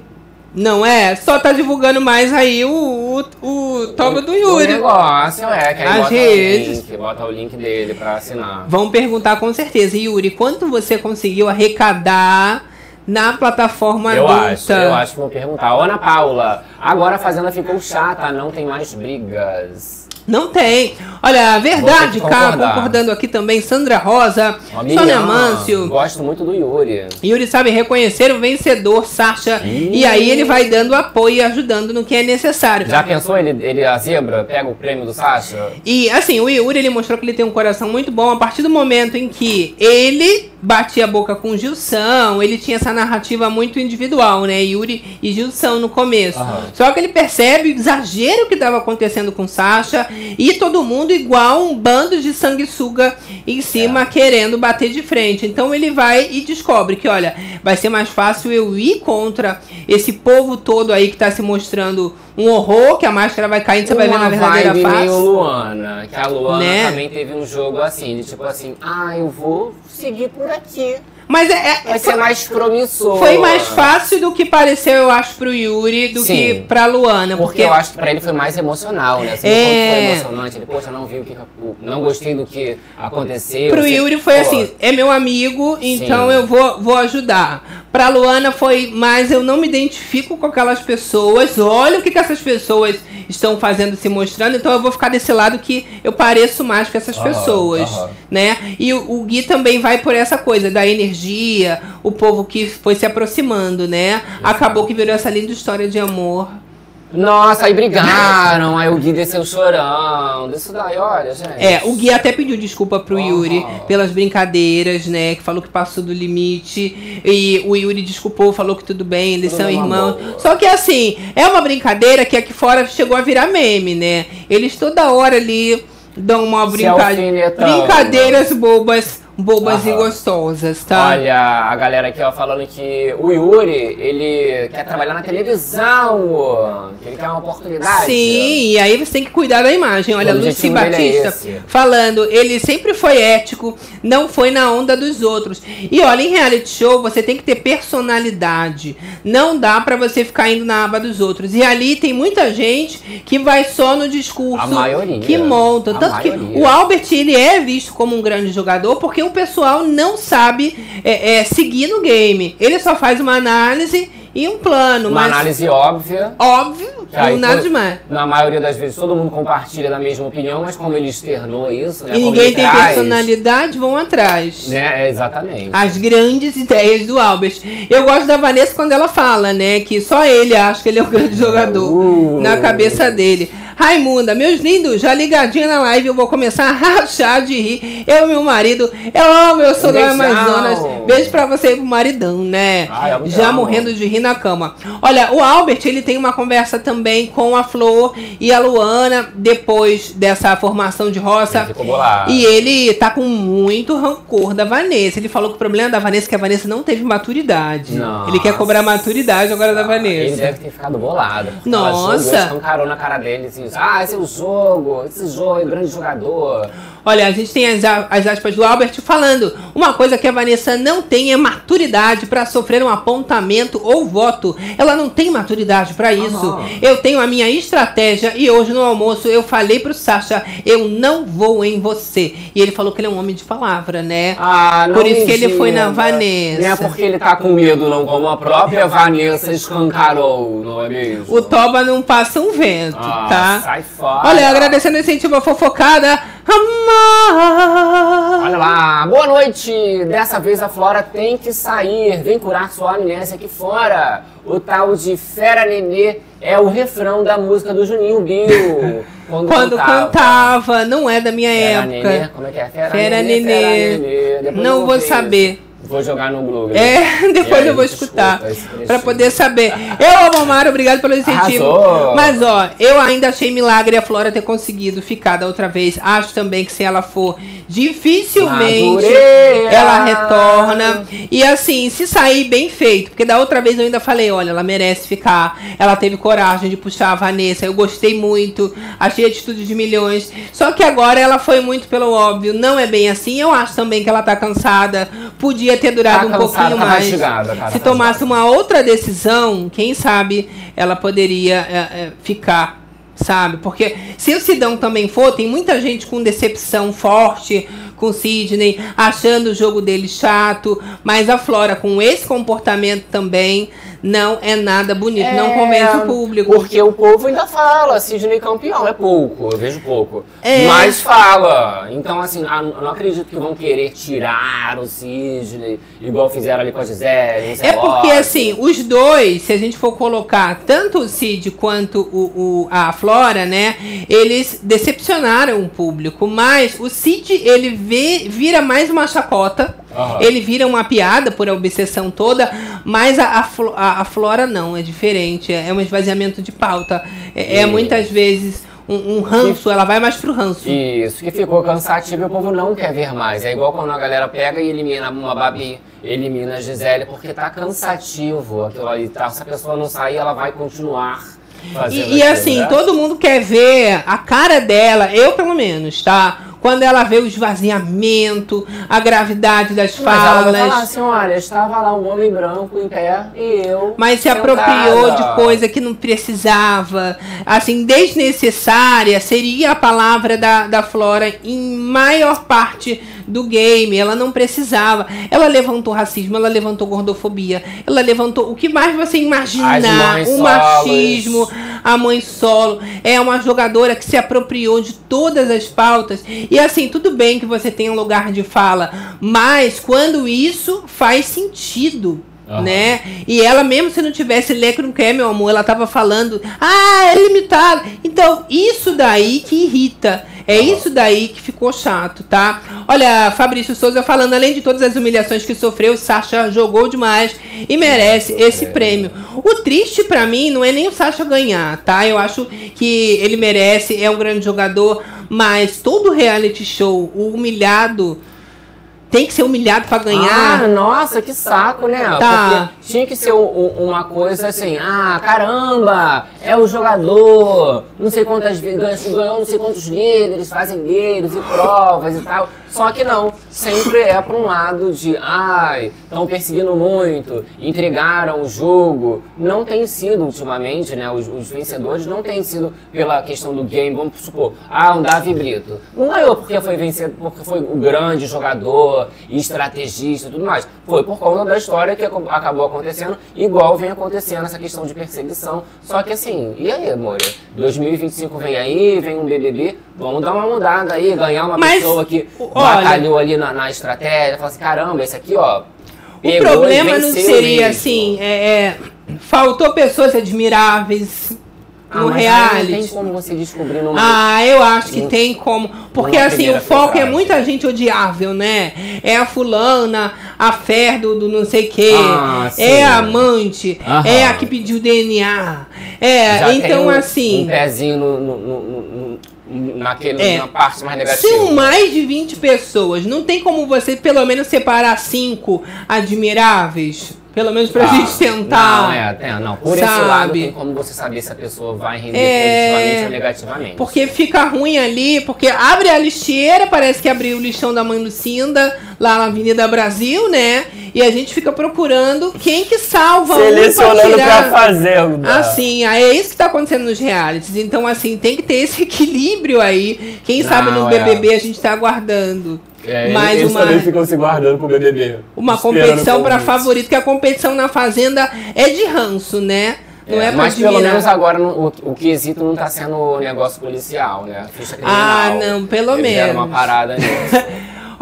Não é? Só tá divulgando mais aí o, o, o toba do Yuri. O negócio é que aí bota, redes... o link, bota o link dele pra assinar. Vão perguntar com certeza. Yuri, quanto você conseguiu arrecadar na plataforma eu adulta? Acho, eu acho que vão perguntar. Ana Paula, agora a Fazenda ficou chata, não tem mais brigas. Não tem. Olha, a verdade, cara, concordando aqui também, Sandra Rosa, Sônia Mâncio. Gosto muito do Yuri. Yuri sabe reconhecer o vencedor, Sacha. Ih. E aí ele vai dando apoio e ajudando no que é necessário. Já pensou ele, ele a zebra, pega o prêmio do Sacha? E assim, o Yuri, ele mostrou que ele tem um coração muito bom a partir do momento em que ele batia a boca com o Gilson, ele tinha essa narrativa muito individual, né? Yuri e Gilson no começo. Aham. Só que ele percebe o exagero que estava acontecendo com Sacha. E todo mundo igual um bando de sanguessuga em cima, é. querendo bater de frente. Então ele vai e descobre que, olha, vai ser mais fácil eu ir contra esse povo todo aí que tá se mostrando um horror, que a máscara vai caindo, você vai ver na verdadeira face. Uma vibe meio Luana, que a Luana, né, também teve um jogo assim, de tipo assim, ah, eu vou seguir por aqui. Mas é, é, vai ser foi, mais promissor. Foi mais fácil do que pareceu, eu acho, pro Yuri do Sim, que pra Luana. Porque, porque eu acho que pra ele foi mais emocional, né? Assim, é... foi emocionante. Ele, poxa, não viu o que. Não gostei do que aconteceu. Pro você, Yuri foi pô, assim: é meu amigo, então sim, eu vou, vou ajudar. Pra Luana foi mais: eu não me identifico com aquelas pessoas. Olha o que, que essas pessoas estão fazendo, se mostrando. Então eu vou ficar desse lado que eu pareço mais que essas aham, pessoas, aham. né? E o, o Gui também vai por essa coisa da energia. O povo que foi se aproximando, né? Acabou que virou essa linda história de amor. Nossa, aí brigaram, aí o Gui desceu chorando, isso daí, olha, gente. É, o Gui até pediu desculpa pro uhum. Yuri pelas brincadeiras, né, que falou que passou do limite, e o Yuri desculpou, falou que tudo bem, eles tudo são irmãos. Amor. Só que assim, é uma brincadeira que aqui fora chegou a virar meme, né? Eles toda hora ali dão uma brincadeira, brincadeiras bobas, bobas uhum. e gostosas, tá? Olha, a galera aqui, ó, falando que o Yuri, ele quer trabalhar na televisão, que ele quer uma oportunidade. Sim, e aí você tem que cuidar da imagem. Olha, Luci Batista é falando, ele sempre foi ético, não foi na onda dos outros. E olha, em reality show, você tem que ter personalidade. Não dá pra você ficar indo na aba dos outros. E ali tem muita gente que vai só no discurso, a maioria, que monta. A Tanto maioria. que o Albert, ele é visto como um grande jogador, porque o pessoal não sabe é, é, seguir no game. Ele só faz uma análise e um plano. Uma mas análise óbvia. Óbvio, aí, nada por, demais. Na maioria das vezes todo mundo compartilha da mesma opinião, mas como ele externou isso, né? E ninguém tem traz, personalidade, vão atrás. Né? É, exatamente. As grandes ideias do Albert. Eu gosto da Vanessa quando ela fala, né? Que só ele acha que ele é o grande jogador uh. na cabeça dele. Raimunda, meus lindos, já ligadinha na live, eu vou começar a rachar de rir. Eu e meu marido, eu amo, eu sou do Amazonas. Beijo pra você e pro maridão, né? Ai, já amo. Morrendo de rir na cama. Olha, o Albert, ele tem uma conversa também com a Flor e a Luana, depois dessa formação de roça. Ele e ele tá com muito rancor da Vanessa. Ele falou que o problema da Vanessa é que a Vanessa não teve maturidade. Nossa. Ele quer cobrar maturidade agora da Vanessa. Ele deve ter ficado bolado. Nossa. Eles escancarou na cara deles e ah, esse é o jogo, esse jogo é um grande jogador. Olha, a gente tem as, as aspas do Albert falando. Uma coisa que a Vanessa não tem é maturidade para sofrer um apontamento ou voto. Ela não tem maturidade para isso. Uhum. Eu tenho a minha estratégia e hoje no almoço eu falei pro Sacha, eu não vou em você. E ele falou que ele é um homem de palavra, né? Ah, não Por isso que ele foi na Vanessa. Não é porque ele tá com medo, não, como a própria Vanessa escancarou, não é mesmo? O toba não passa um vento, ah, tá? Sai fora. Olha, agradecendo o incentivo à fofocada. Amor. Olha lá, boa noite. noite. Dessa vez a Flora tem que sair. Vem curar sua amnésia aqui fora. O tal de Fera Nenê é o refrão da música do Juninho Bill. Quando, quando cantava. cantava. Não é da minha Fera época. Nenê. Como é que é? Fera, Fera Nenê. Nenê. Fera Nenê. Não vou saber. Isso. Vou jogar no Google. É, depois aí, eu vou escutar, escuta, pra poder saber. Eu amo o Mário, obrigado pelo incentivo. Arrasou. Mas ó, eu ainda achei milagre a Flora ter conseguido ficar da outra vez. Acho também que se ela for, dificilmente Madureira. ela retorna. E assim, se sair, bem feito. Porque da outra vez eu ainda falei, olha, ela merece ficar. Ela teve coragem de puxar a Vanessa. Eu gostei muito, achei a atitude de milhões. Só que agora ela foi muito pelo óbvio. Não é bem assim. Eu acho também que ela tá cansada. Podia ter durado tá um cansado, pouquinho tá mais. Mastigada, cara, se tá tomasse cansado. uma outra decisão, quem sabe ela poderia é, é, ficar, sabe? Porque se o Sidão também for, tem muita gente com decepção forte com o Sidney, achando o jogo dele chato, mas a Flora com esse comportamento também não é nada bonito, é, não convence o público. Porque o povo ainda fala, Sidney campeão, é pouco, eu vejo pouco, é. mas fala. Então assim, eu não acredito que vão querer tirar o Sidney, igual fizeram ali com a Gisele. É porque assim, os dois, se a gente for colocar tanto o Cid quanto o, o, a Flora, né, eles decepcionaram o público, mas o Cid, ele vira mais uma chacota, uhum. ele vira uma piada por a obsessão toda, mas a, a, a Flora não, é diferente, é um esvaziamento de pauta, é, é muitas vezes um, um ranço, ela vai mais pro ranço. Isso, que ficou cansativo e o povo não quer ver mais, é igual quando a galera pega e elimina uma Babi, elimina a Gisele, porque tá cansativo aquilo ali, tá? Se a pessoa não sair, ela vai continuar. E, e assim, né? todo mundo quer ver a cara dela, eu pelo menos, tá? Quando ela vê o esvaziamento, a gravidade das falas. Mas ela vai falar assim, olha, estava lá um homem branco em pé e eu... Mas se sentada. apropriou de coisa que não precisava. Assim, desnecessária seria a palavra da, da Flora em maior parte do game. Ela não precisava. Ela levantou racismo, ela levantou gordofobia, ela levantou o que mais você imaginar. O machismo, a mãe solo. É uma jogadora que se apropriou de todas as pautas. E assim, tudo bem que você tenha um lugar de fala, mas quando isso faz sentido, uhum. né? E ela, mesmo se não tivesse lacrumqué, meu amor, ela tava falando, ah, é limitado. Então, isso daí que irrita. É isso daí que ficou chato, tá? Olha, Fabrício Souza falando, além de todas as humilhações que sofreu, Sacha jogou demais e merece esse prêmio. O triste pra mim não é nem o Sacha ganhar, tá? Eu acho que ele merece, é um grande jogador, mas todo reality show, o humilhado... tem que ser humilhado pra ganhar. Ah, nossa, que saco, né? Tá. Porque tinha que ser uma coisa assim, ah, caramba, é o jogador, não sei quantas vezes, ganhou não sei quantos líderes, fazendeiros e provas e tal. Só que não, sempre é pra um lado de, ai, estão perseguindo muito, entregaram o jogo. Não tem sido ultimamente, né, os, os vencedores não tem sido pela questão do game, vamos supor, ah, um Davi Brito. Não ganhou porque foi vencedor, porque foi o grande jogador, estrategista e tudo mais. Foi por conta da história que acabou acontecendo, igual vem acontecendo essa questão de perseguição. Só que assim, e aí, amor? dois mil e vinte e cinco vem aí, vem um B B B, vamos dar uma mudada aí, ganhar uma Mas, pessoa que olha, batalhou ali na, na estratégia, fala assim, caramba, esse aqui, ó, pegou, o problema não seria mesmo. assim, é, é, faltou pessoas admiráveis... no ah, reality. Tem como você descobrir numa... Ah, eu acho que tem como. Porque assim, o foco é muita gente odiável, né? É a fulana, a fé do, do não sei o quê, ah, é a amante, Aham. é a que pediu D N A. É, Já então um, assim. Um pezinho no, no, no, no, naquele, é. na parte mais negativa. São mais de vinte pessoas. Não tem como você pelo menos separar cinco admiráveis? Pelo menos pra ah, gente tentar. Não, é, é, não. Por sabe? esse lado tem como você saber se a pessoa vai render é... positivamente ou negativamente. Porque fica ruim ali, porque abre a lixeira, parece que abriu o lixão da mãe Lucinda, lá na Avenida Brasil, né? E a gente fica procurando quem que salva o outro. Selecionando pra fazenda. Assim, é isso que tá acontecendo nos realities. Então, assim, tem que ter esse equilíbrio aí. Quem não, sabe no B B B é. a gente tá aguardando. É, mais eles uma, também ficam se guardando pro B B B. Uma competição para favorito, que a competição na Fazenda é de ranço, né? Não é, é pra mas admirar. Pelo menos agora o, o quesito não tá sendo negócio policial, né? Ficha criminal. Ah, não, pelo menos. Uma parada nisso.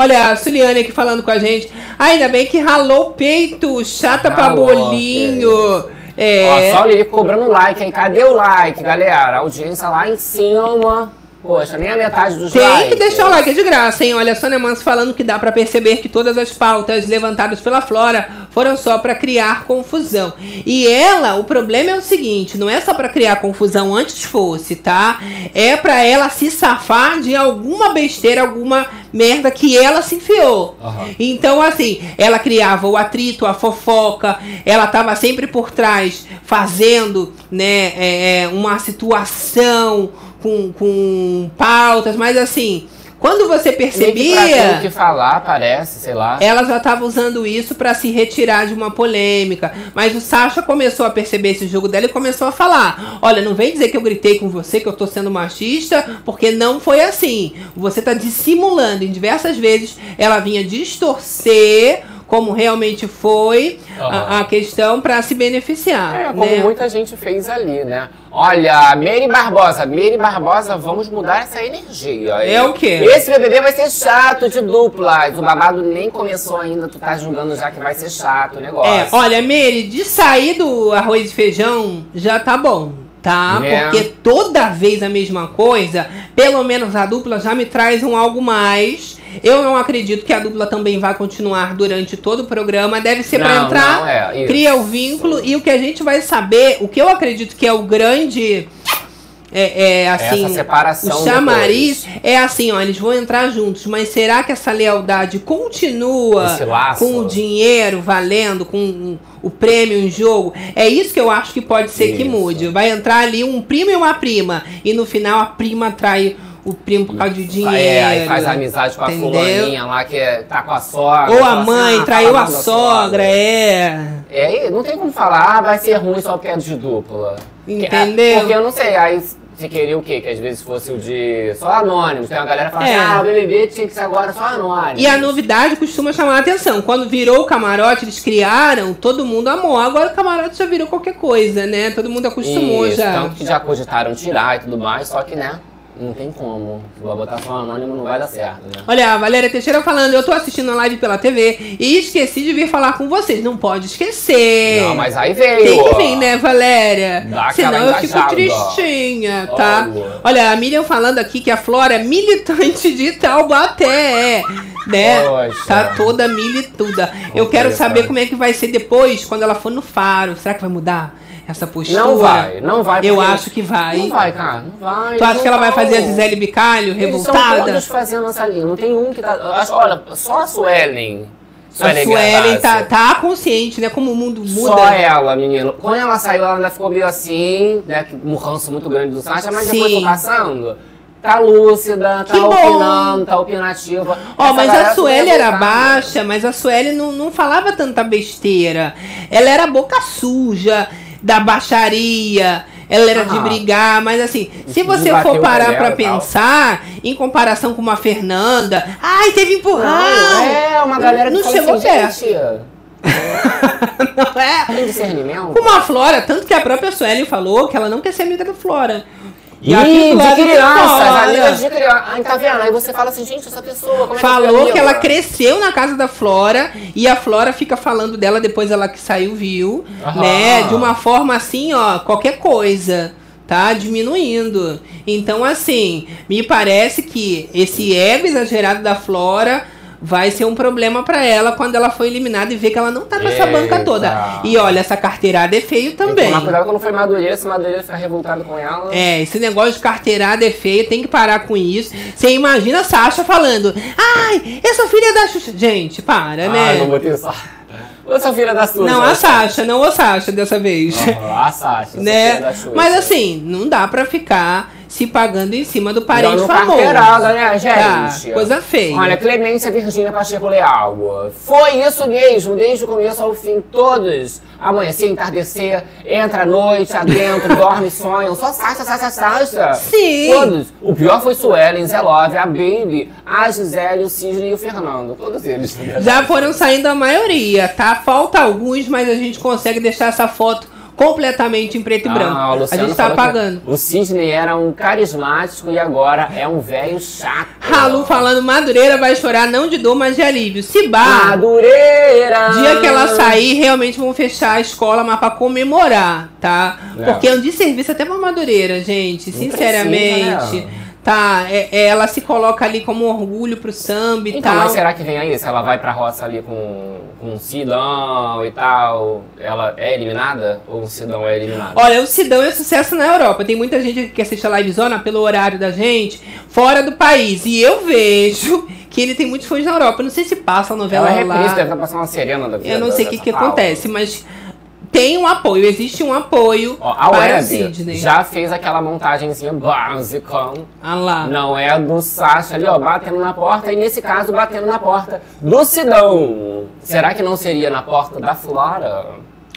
Olha, a Suliane aqui falando com a gente. Ainda bem que ralou o peito, chata pra bolinho. É. Ó, só o Lili cobrando like, hein? Cadê o like, galera? A audiência lá em cima. Poxa, nem a metade dos likes. Tem que deixar o like, é de graça, hein? Olha, a Sônia Manso falando que dá pra perceber que todas as pautas levantadas pela Flora foram só pra criar confusão. E ela, o problema é o seguinte, não é só pra criar confusão, antes fosse, tá? É pra ela se safar de alguma besteira, alguma merda que ela se enfiou. Uhum. Então, assim, ela criava o atrito, a fofoca, ela tava sempre por trás, fazendo, né, é, uma situação... Com, com pautas, mas assim, quando você percebia o que falar, parece, sei lá. Ela já estava usando isso para se retirar de uma polêmica. Mas o Sacha começou a perceber esse jogo dela e começou a falar: olha, não vem dizer que eu gritei com você, que eu tô sendo machista, porque não foi assim. Você tá dissimulando. Em diversas vezes ela vinha distorcer como realmente foi uhum. a, a questão para se beneficiar. É, como né? muita gente fez ali, né? Olha, Meire Barbosa, Meire Barbosa, vamos mudar essa energia. É, é o quê? Esse B B B vai ser chato de duplas. O babado nem começou ainda, tu tá julgando já que vai ser chato o negócio. É, olha, Meire, de sair do arroz e feijão já tá bom. Tá? É. Porque toda vez a mesma coisa, pelo menos a dupla já me traz um algo mais. Eu não acredito que a dupla também vai continuar durante todo o programa. Deve ser para entrar, não é. Cria o vínculo. E o que a gente vai saber, o que eu acredito que é o grande... É, é assim, essa separação o chamariz depois. É assim, ó, eles vão entrar juntos, mas será que essa lealdade continua com o dinheiro valendo, com o prêmio em jogo? É isso que eu acho que pode ser isso. que mude. Vai entrar ali um primo e uma prima, e no final a prima trai o primo por causa de dinheiro. É, aí faz amizade com a entendeu? Fulaninha lá que é, tá com a sogra. Ou a mãe assim, ah, traiu a sogra, sogra, é. É, não tem como falar, ah, vai ser ruim só porque é de dupla. Entendeu? É, porque eu não sei, aí você queria o quê? Que às vezes fosse o de só anônimo. Tem uma galera falando, é. ah, o B B B tinha que ser agora só anônimo. E a novidade costuma chamar a atenção. Quando virou o camarote, eles criaram, todo mundo amou. Agora o camarote já virou qualquer coisa, né? Todo mundo acostumou isso, já. Tanto que já cogitaram tirar e tudo mais, só que, né? Não tem como. Vou botar só anônimo, não vai dar certo, né? Olha, a Valéria Teixeira falando, eu tô assistindo a live pela T V e esqueci de vir falar com vocês. Não pode esquecer. Não, mas aí veio. Tem que vir, né, Valéria? Dá senão eu fico tristinha, tá? Oh. Olha, a Miriam falando aqui que a Flora é militante de Taubaté, né? Poxa. Tá toda milituda. Eu okay, quero saber cara. como é que vai ser depois, quando ela for no Faro. Será que vai mudar? Essa postura. Não vai, não vai. Eu acho que vai. Não vai, cara. Não vai. Tu acha que ela vai fazer a Gisele Bicalho revoltada? Eles são todos fazendo essa linha. Não tem um que tá... Acho, olha, só a Suelen. Suelen a Suelen tá, tá consciente, né? Como o mundo muda. Só ela, menino. Quando ela saiu, ela ainda ficou meio assim, né? Um ranço muito grande do Sacha, mas depois foi passando. Tá lúcida, tá opinando, tá opinativa. Ó, mas a Sueli era baixa, mas a Sueli não, não falava tanta besteira. Ela era boca suja. Da baixaria, ela era ah, de brigar, mas assim, se você for parar pra pensar, em comparação com uma Fernanda, ai, teve empurrão! É, uma galera que chegou perto. Não é? Tem discernimento? Como a Flora, tanto que a própria Sueli falou que ela não quer ser amiga da Flora. E aqui de crianças, de criança. Aí tá vendo? Aí você fala assim, gente, essa pessoa. Como é falou que, que ela cresceu na casa da Flora e a Flora fica falando dela depois ela que saiu, viu? Aham. Né? De uma forma assim, ó, qualquer coisa. Tá diminuindo. Então, assim, me parece que esse ego exagerado da Flora vai ser um problema pra ela quando ela foi eliminada e ver que ela não tá nessa Eita. banca toda. E olha, essa carteirada é feio também. Mas cuidado quando foi Madureira, se Madureira ficar revoltado com ela. É, esse negócio de carteirada é feio, tem que parar com isso. Você imagina a Sacha falando, ai, eu sou filha da Xuxa. Gente, para, ah, né? Ah, não botei só. Eu sou filha da Xuxa. Não, a Sacha, não o Sacha dessa vez. Ah, a Sacha, né? Filha da Xuxa. Mas assim, não dá pra ficar... se pagando em cima do parente famoso. Né, gente? Tá, coisa feia. Olha, Clemência Virgínia Pacheco Leal. Foi isso mesmo, desde o começo ao fim, todos. Amanhecer, entardecer, entra à noite, adentro, dorme, sonham. Só Sacha, Sacha, Sacha. Sim. Todos. O pior foi Suelen, Zé Love, a Baby, a Gisele, o Sidney e o Fernando. Todos eles. Já foram saindo a maioria, tá? Falta alguns, mas a gente consegue deixar essa foto completamente em preto ah, e branco. A gente tá apagando. O Sidney era um carismático e agora é um velho chato. Ralu falando, Madureira vai chorar não de dor, mas de alívio. Se barra, Madureira! Dia que ela sair, realmente vão fechar a escola, mas pra comemorar, tá? É. Porque é um desserviço até pra Madureira, gente. Não sinceramente. Precisa, né? Tá, é, é, ela se coloca ali como um orgulho pro samba e então, tal. Mas será que vem aí? Se ela vai pra roça ali com, com um Sidão e tal, ela é eliminada? Ou o Sidão é eliminado? Olha, o Sidão é sucesso na Europa. Tem muita gente que assiste a LiveZona pelo horário da gente, fora do país. E eu vejo que ele tem muitos fãs na Europa. Eu não sei se passa a novela ela é lá. Ela deve passar uma serena da vida. Eu não sei o que, que acontece, mas... Tem um apoio, existe um apoio. Ó, a para Web Sidney. Já fez aquela montagenzinha básica. Ah lá. Não é do Sacha ali, ó, batendo na porta. E nesse caso, batendo na porta do Sidão. Será que não seria na porta da Flora?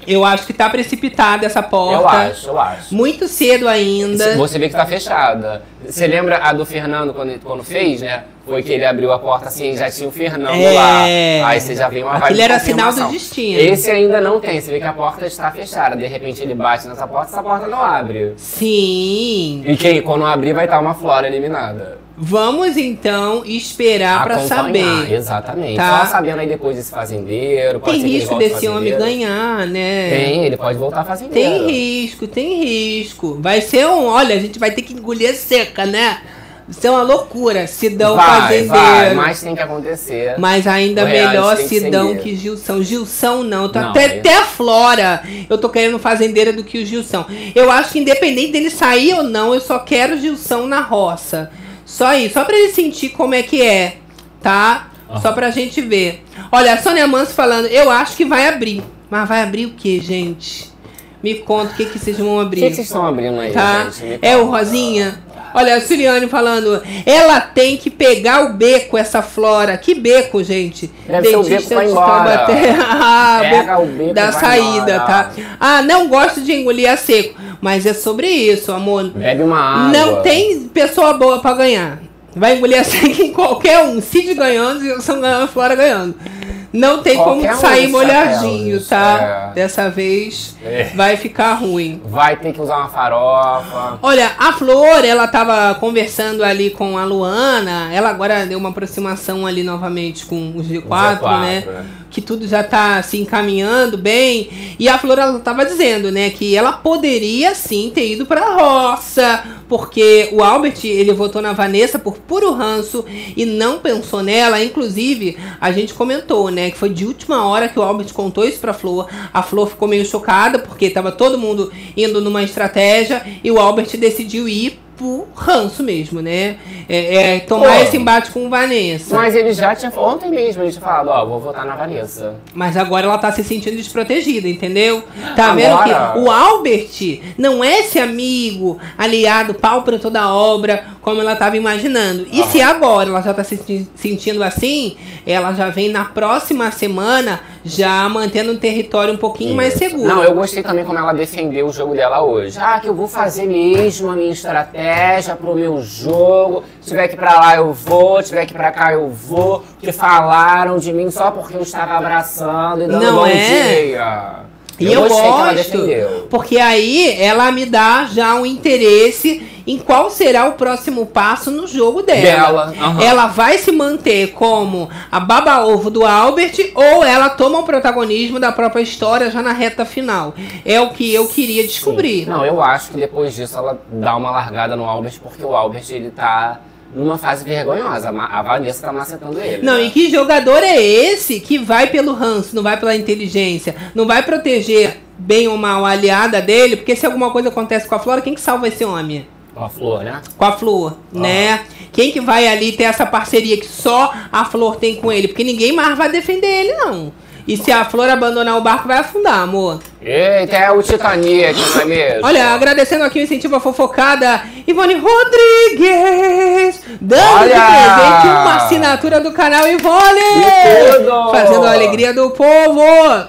Eu acho que tá precipitada essa porta. Eu acho, eu acho. Muito cedo ainda. Você vê que tá fechada. Você lembra a do Fernando quando, quando fez, né? Foi que ele abriu a porta assim, já tinha o Fernando é. lá. Aí você já veio uma vibe. Aquilo era sinal do destino. Esse ainda não tem. Você vê que a porta está fechada. De repente ele bate nessa porta, essa porta não abre. Sim. E quem, quando abrir, vai estar uma Flora eliminada. Vamos então esperar para saber. Exatamente. Tá? Só sabendo aí depois desse fazendeiro. Pode tem ser risco desse homem ganhar, né? Tem, ele pode voltar fazendeiro. Tem risco, tem risco. Vai ser um. Olha, a gente vai ter que engolir seca, né? Isso é uma loucura, Sidão vai, fazendeiro. Vai, mas tem que acontecer. Mas ainda melhor Sidão que, que Gilson. Gilson não, tô não até, é... até a Flora eu tô querendo fazendeira do que o Gilson. Eu acho que independente dele sair ou não, eu só quero Gilson na roça. Só isso, só pra ele sentir como é que é, tá? Ah. Só pra gente ver. Olha, a Sônia Manso falando, eu acho que vai abrir. Mas vai abrir o que, gente? Me conta o que que vocês vão abrir. O que vocês estão abrindo aí, tá? Gente? É o Rosinha? Olha, a Suriane falando, ela tem que pegar o beco, essa Flora. Que beco, gente? Deve ser o beco vai embora. Até... ah, pega o beco da saída, tá? Ah, não gosto de engolir a seco. Mas é sobre isso, amor. Bebe uma água. Não tem pessoa boa pra ganhar. Vai engolir a seco em qualquer um. Cid ganhando, Wilson ganhando, Flora ganhando. Não tem qualquer como sair molhadinho, tá? É. Dessa vez é. vai ficar ruim. Vai ter que usar uma farofa. Olha, a Flor, ela tava conversando ali com a Luana. Ela agora deu uma aproximação ali novamente com os G quatro, G quatro né? né? Que tudo já tá se encaminhando bem. E a Flor, ela tava dizendo, né? Que ela poderia sim ter ido pra roça. Porque o Albert, ele votou na Vanessa por puro ranço e não pensou nela. Inclusive, a gente comentou, né? Que foi de última hora que o Albert contou isso pra Flor. A Flor ficou meio chocada, porque tava todo mundo indo numa estratégia. E o Albert decidiu ir pro ranço mesmo, né? É, é tomar Pô, esse embate com o Vanessa. Mas ele já tinha... Ontem mesmo ele tinha falado, ó, vou votar na Vanessa. Mas agora ela tá se sentindo desprotegida, entendeu? Tá agora... vendo que o Albert não é esse amigo aliado, pau pra toda a obra, como ela tava imaginando. E ah. se agora ela já tá se sentindo assim... Ela já vem na próxima semana já mantendo um território um pouquinho Isso. mais seguro. Não, eu gostei também como ela defendeu o jogo dela hoje. Ah, que eu vou fazer mesmo a minha estratégia pro meu jogo. Se tiver que ir pra lá eu vou, se tiver que ir pra cá eu vou. Porque falaram de mim só porque eu estava abraçando e dando Não bom é? dia. E eu, eu gosto, porque aí ela me dá já um interesse em qual será o próximo passo no jogo dela. dela uhum. Ela vai se manter como a baba-ovo do Albert ou ela toma o protagonismo da própria história já na reta final? É o que eu queria descobrir. Sim. Não, eu acho que depois disso ela dá uma largada no Albert, porque o Albert, ele tá... numa fase vergonhosa, a Vanessa tá macetando ele. Não, né? E que jogador é esse que vai pelo ranço, não vai pela inteligência, não vai proteger bem ou mal a aliada dele, porque se alguma coisa acontece com a Flora, quem que salva esse homem? Com a Flor, né? Com a Flor, ah. né? Quem que vai ali ter essa parceria que só a Flor tem com ele? Porque ninguém mais vai defender ele, não. E se a Flor abandonar o barco, vai afundar, amor. Eita, é o Titanic, não é mesmo? Olha, agradecendo aqui o incentivo à fofocada, Ivone Rodrigues, dando Olha! de presente uma assinatura do canal Ivone. Fazendo a alegria do povo.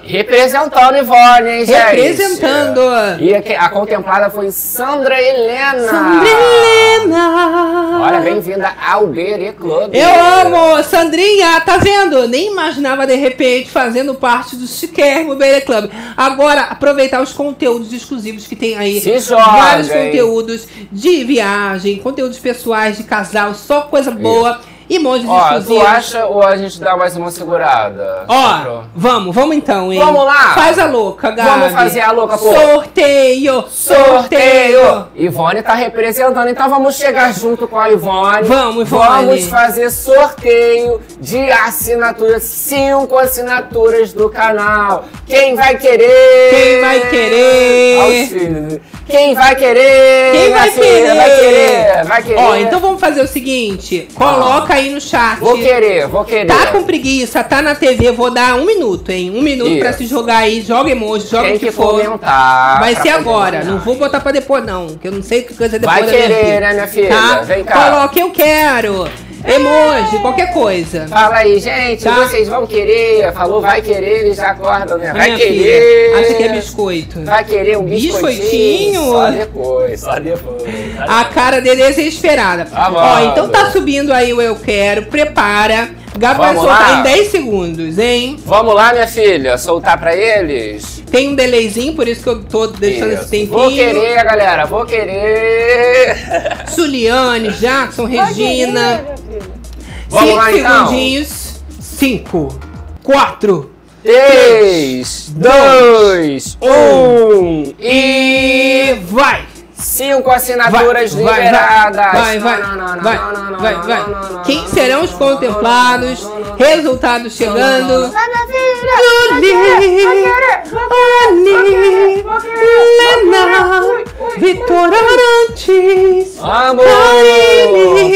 Representando Ivone, hein, gente? Representando. E a, a contemplada foi Sandra Helena. Sandra Helena. Olha, bem-vinda ao B B B Clube. Eu amo, Sandrinha, tá vendo? Nem imaginava, de repente, fazendo parte do chiquérrimo B B B Clube. Agora, aproveitar os conteúdos exclusivos que tem aí. Se joga, vários hein? Conteúdos de viagem, conteúdos pessoais, de casal, só coisa boa. Isso. E montes de exclusivos. Tu acha ou a gente dá mais uma segurada? Ó, Pro. vamos, vamos então, hein? Vamos lá! Faz a louca, galera. Vamos fazer a louca, pô! Sorteio! Sorteio! Ivone tá representando, então vamos chegar junto com a Ivone. Vamos, Ivone! Vamos fazer sorteio de assinaturas, cinco assinaturas do canal. Quem vai querer? Quem vai querer? Auxílio. Quem vai querer? Quem vai querer? Vai querer, vai querer. Ó, então vamos fazer o seguinte, coloca aí no chat. Vou querer, vou querer. Tá com preguiça, tá na T V, vou dar um minuto, hein? Um minuto Isso. pra se jogar aí. Joga emoji, joga o que, que for. Vai ser agora, comentar. Não vou botar pra depois não, que eu não sei o que coisa depois vai da querer, minha vida. Né, minha filha? Tá? Vem cá. Coloca, eu quero. Emoji, qualquer coisa. Fala aí, gente, tá? Vocês vão querer. Falou, vai querer, eles já acordam, né? Vai minha querer. Filha, acha que é biscoito. Vai querer um biscoitinho? biscoitinho? Só depois, só depois. Só depois. A cara dele é desesperada. Tá bom, ó, então tá subindo aí o eu quero, prepara. Gabs vai soltar em dez segundos, hein? Vamos lá, minha filha, soltar pra eles. Tem um delayzinho, por isso que eu tô deixando isso. esse tempinho. Vou querer, galera, vou querer. Suliane, Jackson, Regina. Vamos lá, então. cinco segundinhos. cinco, quatro, três, dois, um e vai! Cinco assinaturas vai, liberadas. Vai, vai, vai, vai, vai. Quem serão os contemplados? Resultados chegando. Luli, Lena, Vitor Arantes. Amo!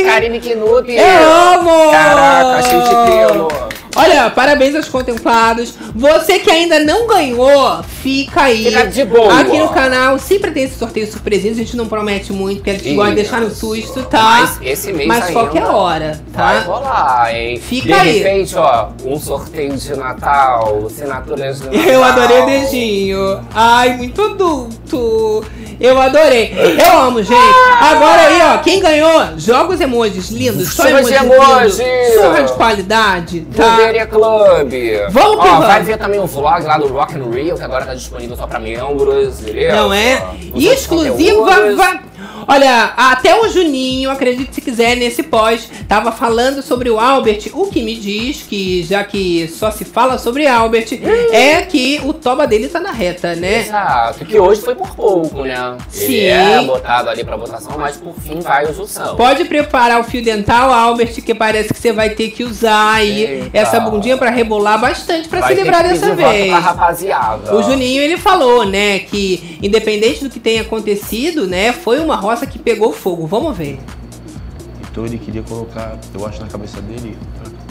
Karine Knup. Eu amo! Caraca, chute-pelo. Olha, parabéns aos contemplados. Você que ainda não ganhou, fica aí. Fica de boa. Aqui no canal sempre tem esse sorteio surpresinho. A gente não promete muito, porque a gente gosta de deixar no susto, tá? Mas esse mês Mas qualquer hora, tá? Vai rolar, hein? Fica de aí. De repente, ó, um sorteio de Natal, assinaturas de Natal. Eu adorei o dedinho. Ai, muito adulto. Eu adorei. Eu amo, gente. Agora aí, ó, quem ganhou? Joga os emojis lindos. Só emojis lindos. Surra de qualidade, tá? Clube. Vamos que Ó, vamos. Vai ver também o vlog lá do Rock in Rio, que agora tá disponível só pra membros, beleza? Não é? Exclusiva. Va... Olha, até o Juninho, acredite se quiser, nesse pós, tava falando sobre o Albert, o que me diz que, já que só se fala sobre Albert, hum. é que o toba dele tá na reta, né? Exato, que hoje foi por pouco, né? Sim. Ele é botado ali pra votação, mas por fim vai a junção. Pode preparar o fio dental, Albert, que parece que você vai ter que usar aí essa bundinha pra rebolar bastante pra vai se livrar dessa vez. Pra rapaziada. O Juninho, ele falou, né, que independente do que tenha acontecido, né, foi uma roça que pegou fogo. Vamos ver. Então ele queria colocar, eu acho na cabeça dele,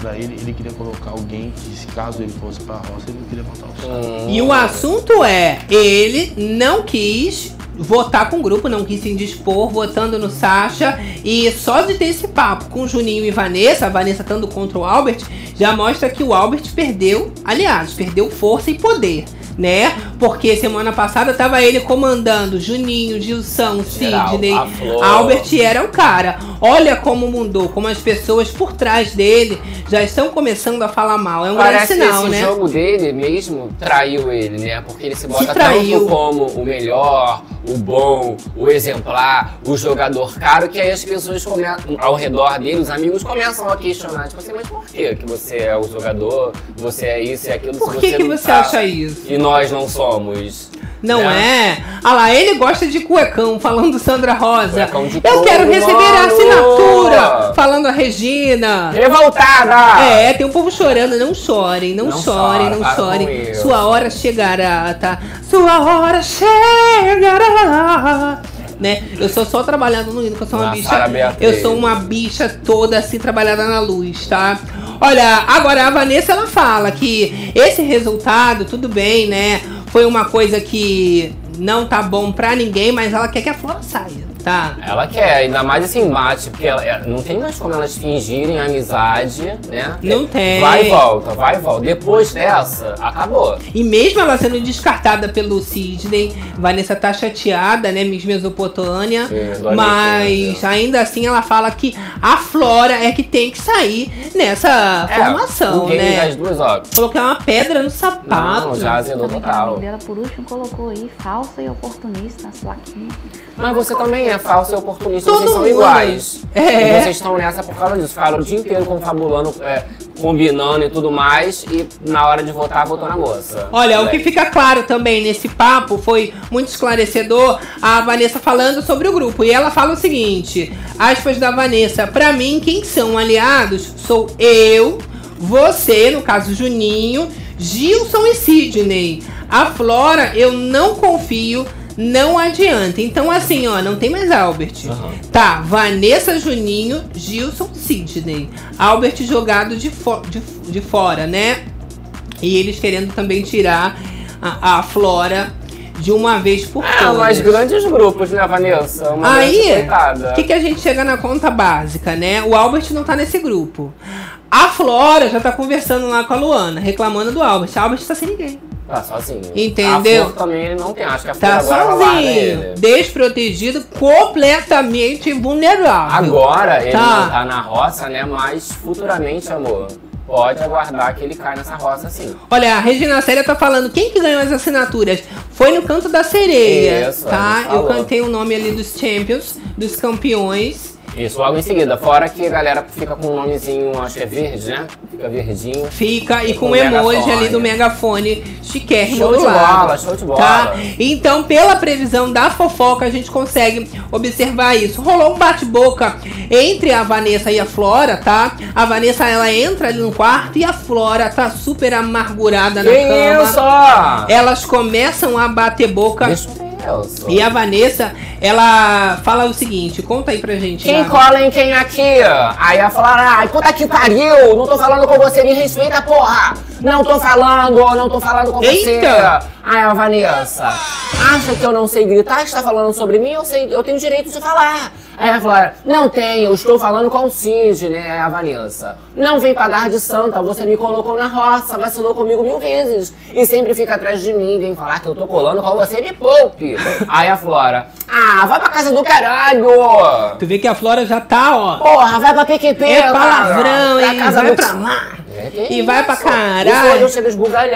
pra ele, ele queria colocar alguém que, caso ele fosse pra roça, ele não queria votar o Estado. E o assunto é, ele não quis votar com o grupo, não quis se indispor, votando no Sacha. E só de ter esse papo com Juninho e Vanessa, a Vanessa estando contra o Albert, já mostra que o Albert perdeu, aliás, perdeu força e poder, né? Porque semana passada tava ele comandando Juninho, Gilson, Sidney, Albert era o cara. Olha como mudou, como as pessoas por trás dele já estão começando a falar mal. É um grande sinal, né? Parece que esse jogo dele mesmo traiu ele, né? Porque ele se bota tanto como o melhor, o bom, o exemplar, o jogador caro, que aí as pessoas começam, ao redor dele, os amigos começam a questionar, tipo assim, mas por que que você é o jogador, você é isso e é aquilo? Por que que você acha isso? E nós não somos. Não é? Ah lá, ele gosta de cuecão, falando Sandra Rosa. Eu quero receber a assinatura, falando a Regina. Revoltada! É, tem um povo chorando. Não chorem, não chorem, não chorem. Sua hora chegará, tá? Sua hora chegará. Né? Eu sou só trabalhando no hino, que eu sou uma bicha. Eu sou uma bicha toda assim, trabalhada na luz, tá? Olha, agora a Vanessa, ela fala que esse resultado, tudo bem, né? Foi uma coisa que não tá bom pra ninguém, mas ela quer que a Flora saia. tá? Ela quer, ainda mais esse embate, porque ela, não tem mais como elas fingirem amizade, né? Não tem. Vai e volta, vai e volta. Depois dessa, acabou. E mesmo ela sendo descartada pelo Sidney, Vanessa tá chateada, né? Miss Mesopotâmia. Sim, mas ainda assim ela fala que a Flora é que tem que sair nessa é, formação, né? Das duas, ó. Colocar uma pedra no sapato. Não, já assinou total. Ela por último colocou aí falsa e oportunista nas plaquinhas. Mas você também é falsa e oportunista, todo vocês são mundo iguais. É. E vocês estão nessa por causa disso. Ficaram o dia inteiro confabulando, é, combinando e tudo mais. E na hora de votar, votou na moça. Olha, o que fica claro também nesse papo foi muito esclarecedor. A Vanessa falando sobre o grupo. E ela fala o seguinte, aspas da Vanessa. Pra mim, quem são aliados sou eu, você, no caso Juninho, Gilson e Sidney. A Flora, eu não confio, não adianta. Então assim, ó, não tem mais Albert. Uhum. Tá, Vanessa, Juninho, Gilson, Sidney. Albert jogado de, fo de, de fora, né? E eles querendo também tirar a, a Flora de uma vez por todas. É, mas grandes grupos, né, Vanessa? Uma aí, o que, que a gente chega na conta básica, né? O Albert não tá nesse grupo. A Flora já tá conversando lá com a Luana, reclamando do Albert. A Albert tá sem ninguém. Tá sozinho. Entendeu? A Flora também não tem, acho que a Flora tá sozinho, lá desprotegido, completamente vulnerável. Agora ele tá. Não tá na roça, né? Mas futuramente, amor, pode aguardar que ele cai nessa roça sim. Olha, a Regina Célia tá falando, quem que ganhou as assinaturas? Foi no Canto da Sereia, isso, tá? Eu cantei o nome ali dos champions, dos campeões. Isso, logo em seguida. Fora que a galera fica com um nomezinho, acho que é verde, né? Fica verdinho. Fica, e com um emoji megafone ali do megafone chiquérrimo. Show de bola, show de bola. Tá? Então, pela previsão da fofoca, a gente consegue observar isso. Rolou um bate-boca entre a Vanessa e a Flora, tá? A Vanessa, ela entra ali no quarto e a Flora tá super amargurada na cama. Isso? Elas começam a bater boca. Isso. E a Vanessa, ela fala o seguinte, conta aí pra gente. Quem lá cola em quem aqui? Aí ela fala, ai, puta que pariu, não tô falando com você, me respeita, porra. Não tô falando, não tô falando com Eita. você. Ai, a Vanessa, acha que eu não sei gritar, está falando sobre mim, eu, sei, eu tenho direito de falar. Aí ela fala, não tem, eu estou falando com o Sidney, né, a Vanessa. Não vem pagar de santa, você me colocou na roça, vacilou comigo mil vezes. E sempre fica atrás de mim, vem falar que eu tô colando com você, me poupe. Aí a Flora, ah, vai pra casa do caralho. Tu vê que a Flora já tá, ó. Porra, vai pra P Q P. É palavrão, hein, casa vai do... pra lá. É, e vai isso? pra caralho. Isso, eles vai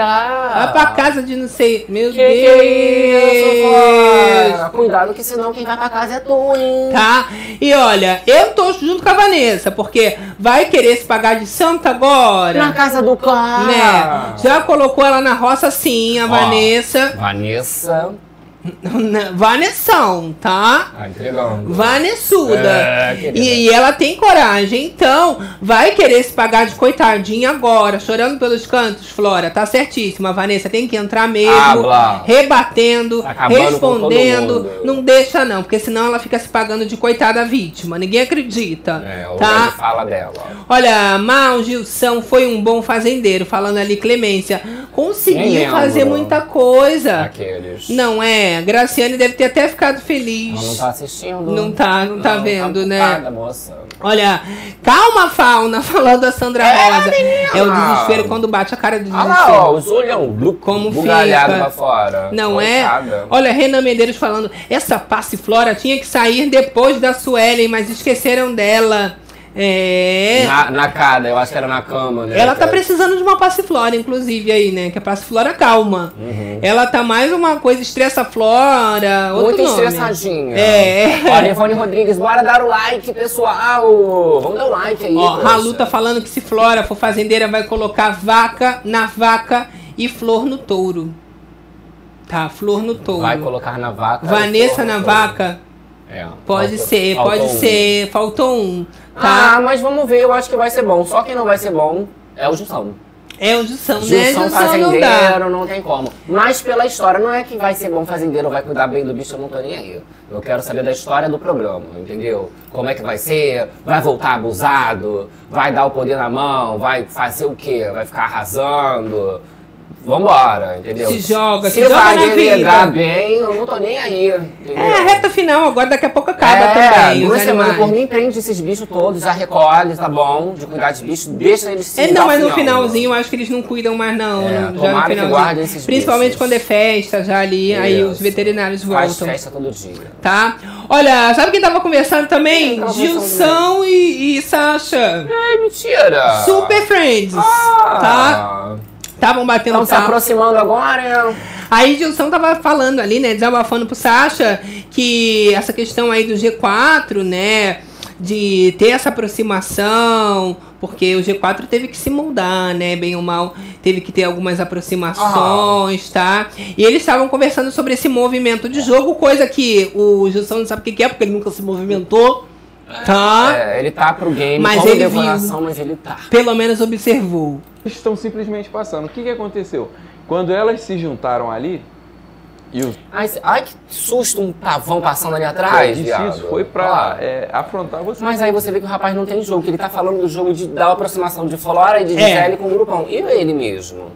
pra casa de não sei. Meu que Deus. Que isso, cuidado que senão quem vai pra casa é tu, hein. Tá? E olha, eu tô junto com a Vanessa, porque vai querer se pagar de santa agora? Na casa do cara. Né? Já colocou ela na roça sim, a Ó, Vanessa. Vanessa. Vanessão, tá? Ah, entregando. Vanessuda. É, e, e ela tem coragem, então vai querer se pagar de coitadinha agora, chorando pelos cantos, Flora. Tá certíssima, a Vanessa tem que entrar mesmo, Habla. rebatendo, Acabando respondendo. Não deixa não, porque senão ela fica se pagando de coitada vítima. Ninguém acredita. É, ou tá? Fala dela. Olha, Mal Gilson foi um bom fazendeiro, falando ali Clemência. Conseguiu fazer muita coisa. Aqueles. Não é? É, Graciane deve ter até ficado feliz. Ela não tá assistindo. Não tá, não, não tá vendo, tá né? Moça. Olha, calma, fauna, falando a Sandra Rosa. É, é o desespero quando bate a cara do desespero. Olha lá, ó, os olhão como bugalhado pra fora. Não Coitada. é? Olha, Renan Medeiros falando, essa Passiflora tinha que sair depois da Suelen, mas esqueceram dela. É. Na, na cara, eu acho que era na cama, né? Ela tá precisando de uma Passiflora, inclusive, aí, né? Que a Passiflora calma. Uhum. Ela tá mais uma coisa, estressa Flora. Muito estressadinha. É. Olha, Ivone Rodrigues, bora dar o like, pessoal. Vamos dar o like aí. Ó, a Lu tá falando que se Flora for fazendeira, vai colocar vaca na vaca e flor no touro. Tá, flor no touro. Vai colocar na vaca. Vanessa na vaca. É, pode faltou, ser, faltou pode um. ser, faltou um. Tá? Ah, mas vamos ver, eu acho que vai ser bom. Só quem não vai ser bom é o Jussão. É o Jussão, né? Jussão fazendeiro, não, dá. não tem como. Mas pela história, não é que vai ser bom fazendeiro, vai cuidar bem do bicho, eu não tô nem aí. Eu quero saber da história do programa, entendeu? Como é que vai ser, vai voltar abusado, vai dar o poder na mão, vai fazer o quê? Vai ficar arrasando... vambora, entendeu? Se joga, se, se joga na vida. Bem, eu não tô nem aí. Entendeu? É a reta final, agora daqui a pouco acaba é, também. Duas semanas por mim, prende esses bichos todos, já recolhe, tá bom? De cuidar de bichos, deixa eles se é, não, mas no finalzinho eu acho que eles não cuidam mais, não. É, não já no finalzinho. Esses principalmente bichos. Quando é festa, já ali, Deus. Aí os veterinários voltam. Faz festa todo dia. Tá? Olha, sabe quem tava conversando também? Tava Gilson e, e Sacha. Ai, mentira! Super Friends. Ah. Tá? Estavam batendo papo. Estão se aproximando agora. Aí Gilson tava falando ali, né, desabafando pro Sacha, que essa questão aí do G quatro, né, de ter essa aproximação, porque o G quatro teve que se moldar, né, bem ou mal, teve que ter algumas aproximações, oh. tá? E eles estavam conversando sobre esse movimento de jogo, coisa que o Gilson não sabe o que é, porque ele nunca se movimentou. Tá. É, ele tá pro game, mas ele, viu, mas ele tá. Pelo menos observou. Estão simplesmente passando. O que, que aconteceu? Quando elas se juntaram ali. E o... ai, ai, que susto, um pavão passando ali atrás. É, difícil, viado. Foi pra ah. é, afrontar você. Mas aí você vê que o rapaz não tem jogo, que ele tá falando do jogo de, da aproximação de Flora e de Gisele é. com o grupão. E ele mesmo.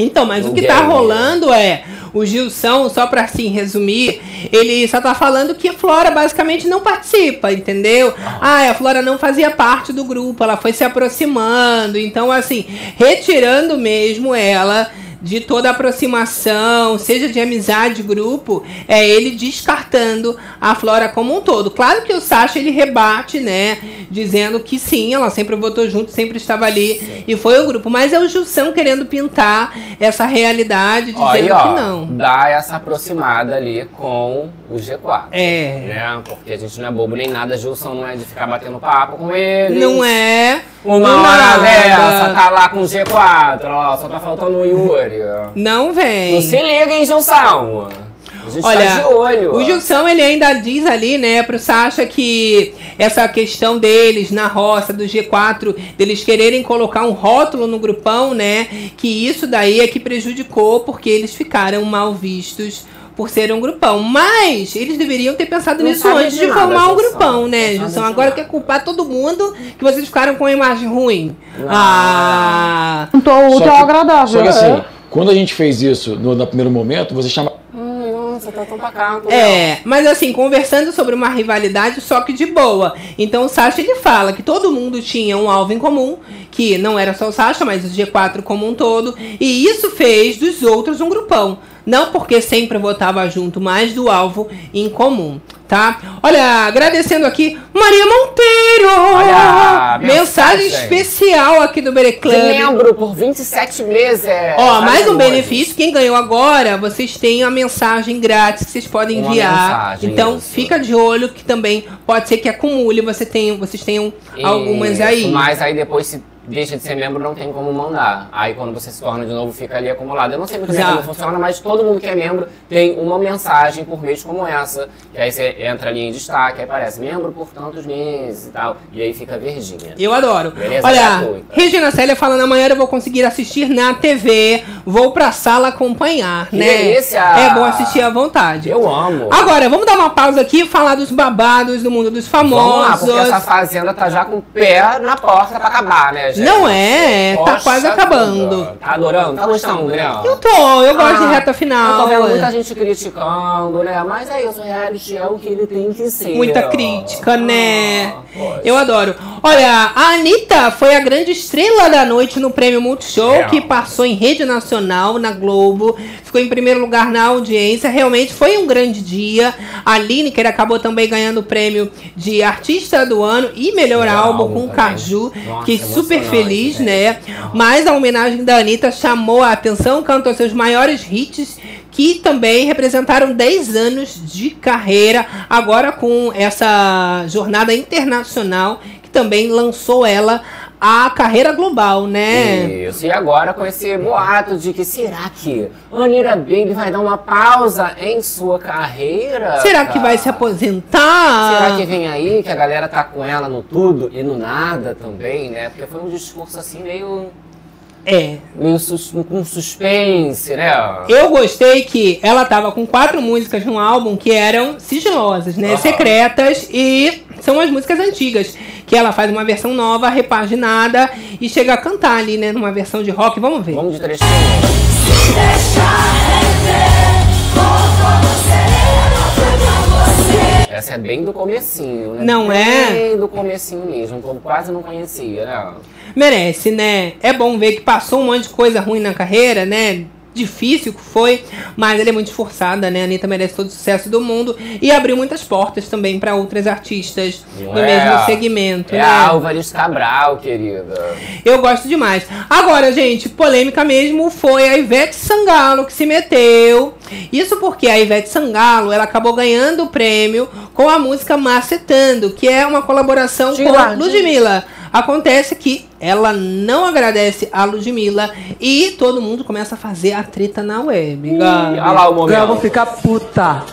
Então, mas o que tá rolando é, o Gilson, só pra assim resumir, ele só tá falando que a Flora basicamente não participa, entendeu? Ah, a Flora não fazia parte do grupo, ela foi se aproximando, então assim, retirando mesmo ela de toda aproximação, seja de amizade, grupo, é ele descartando a Flora como um todo. Claro que o Sacha, ele rebate, né, dizendo que sim, ela sempre votou junto, sempre estava ali sim. e foi o grupo. Mas é o Gilson querendo pintar essa realidade, dizendo ó, e, ó, que não. Dá essa aproximada ali com o G quatro. É. Né? Porque a gente não é bobo nem nada, Gilson não é de ficar batendo papo com ele. Não é. Uma não hora dessa, tá lá com o G quatro, ó, só tá faltando o Yuri. Não vem. Não se liga, hein, Gilson? A gente olha, tá de olho. O Gilson, ele ainda diz ali, né, pro Sacha que essa questão deles na roça do G quatro, deles quererem colocar um rótulo no grupão, né, que isso daí é que prejudicou porque eles ficaram mal vistos por ser um grupão. Mas eles deveriam ter pensado não nisso antes de nada, formar um grupão, né, Gilson? Agora quer culpar todo mundo que vocês ficaram com a imagem ruim. Ah... Não tô útil, é agradável. Só que assim, quando a gente fez isso no, no primeiro momento, você chama... Nossa, tá tão pacato, é, mas assim, conversando sobre uma rivalidade, só que de boa. Então o Sacha, ele fala que todo mundo tinha um alvo em comum, que não era só o Sacha, mas o G quatro como um todo. E isso fez dos outros um grupão. Não porque sempre votava junto, mas do alvo em comum, tá? Olha, agradecendo aqui, Maria Monteiro! Olha, mensagem, mensagem especial aqui do Bere Club. Membro por vinte e sete meses. Ó, mais um benefício, quem ganhou agora, vocês têm a mensagem grátis que vocês podem uma enviar. Mensagem, então, isso. fica de olho que também pode ser que acumule, você tem, vocês tenham isso, algumas aí. Mas aí depois se... deixa de ser membro, não tem como mandar. Aí quando você se torna de novo, fica ali acumulado. Eu não sei muito bem como funciona, mas todo mundo que é membro tem uma mensagem por mês como essa. Que aí você entra ali em destaque, aí aparece membro por tantos meses e tal. E aí fica verdinha. Eu adoro. Beleza? Olha, Regina Célia falando, amanhã eu vou conseguir assistir na T V. Vou pra sala acompanhar, que né? Delícia! É bom assistir à vontade. Eu amo. Agora, vamos dar uma pausa aqui e falar dos babados do mundo dos famosos. Vamos lá, porque essa fazenda tá já com o pé na porta pra acabar, né, gente? Não é, poxa, tá quase acabando. Tá adorando, tá gostando, né? Eu tô, eu gosto ah, de reta final. Eu tô vendo muita gente criticando, né? Mas é isso, o reality é o que ele tem que ser. Muita crítica, né? Ah, eu adoro. Olha, a Anitta foi a grande estrela da noite no Prêmio Multishow, é. que passou em rede nacional, na Globo. Ficou em primeiro lugar na audiência. Realmente foi um grande dia. A Liniker acabou também ganhando o prêmio de Artista do Ano e Melhor Meu Álbum com o Caju. Nossa, que super feliz, né? Mas a homenagem da Anitta chamou a atenção, cantou seus maiores hits, que também representaram dez anos de carreira, agora com essa jornada internacional, que também lançou ela a carreira global, né? Isso, e agora com esse boato de que será que Anira Baby vai dar uma pausa em sua carreira? Será que vai se aposentar? Será que vem aí que a galera tá com ela no tudo e no nada também, né? Porque foi um discurso assim meio... É. Meio sus com suspense, né? Eu gostei que ela tava com quatro músicas num álbum que eram sigilosas, né? Uhum. Secretas, e são as músicas antigas. que ela faz uma versão nova, repaginada, e chega a cantar ali, né, numa versão de rock. Vamos ver. Vamos de trechinho. Se deixar, essa é bem do comecinho, né? Não é? Bem do comecinho mesmo, como quase não conhecia, né? Merece, né? É bom ver que passou um monte de coisa ruim na carreira, né? Difícil que foi, mas ela é muito esforçada, né? A Anitta merece todo o sucesso do mundo e abriu muitas portas também para outras artistas Não do é, mesmo segmento. É, né? A Álvares Cabral, querida. Eu gosto demais. Agora, gente, polêmica mesmo foi a Ivete Sangalo que se meteu. Isso porque a Ivete Sangalo, ela acabou ganhando o prêmio com a música Macetando, que é uma colaboração Tira, com a Ludmilla. Acontece que ela não agradece a Ludmilla e todo mundo começa a fazer a treta na web. Olha lá o momento. Eu vou ficar puta.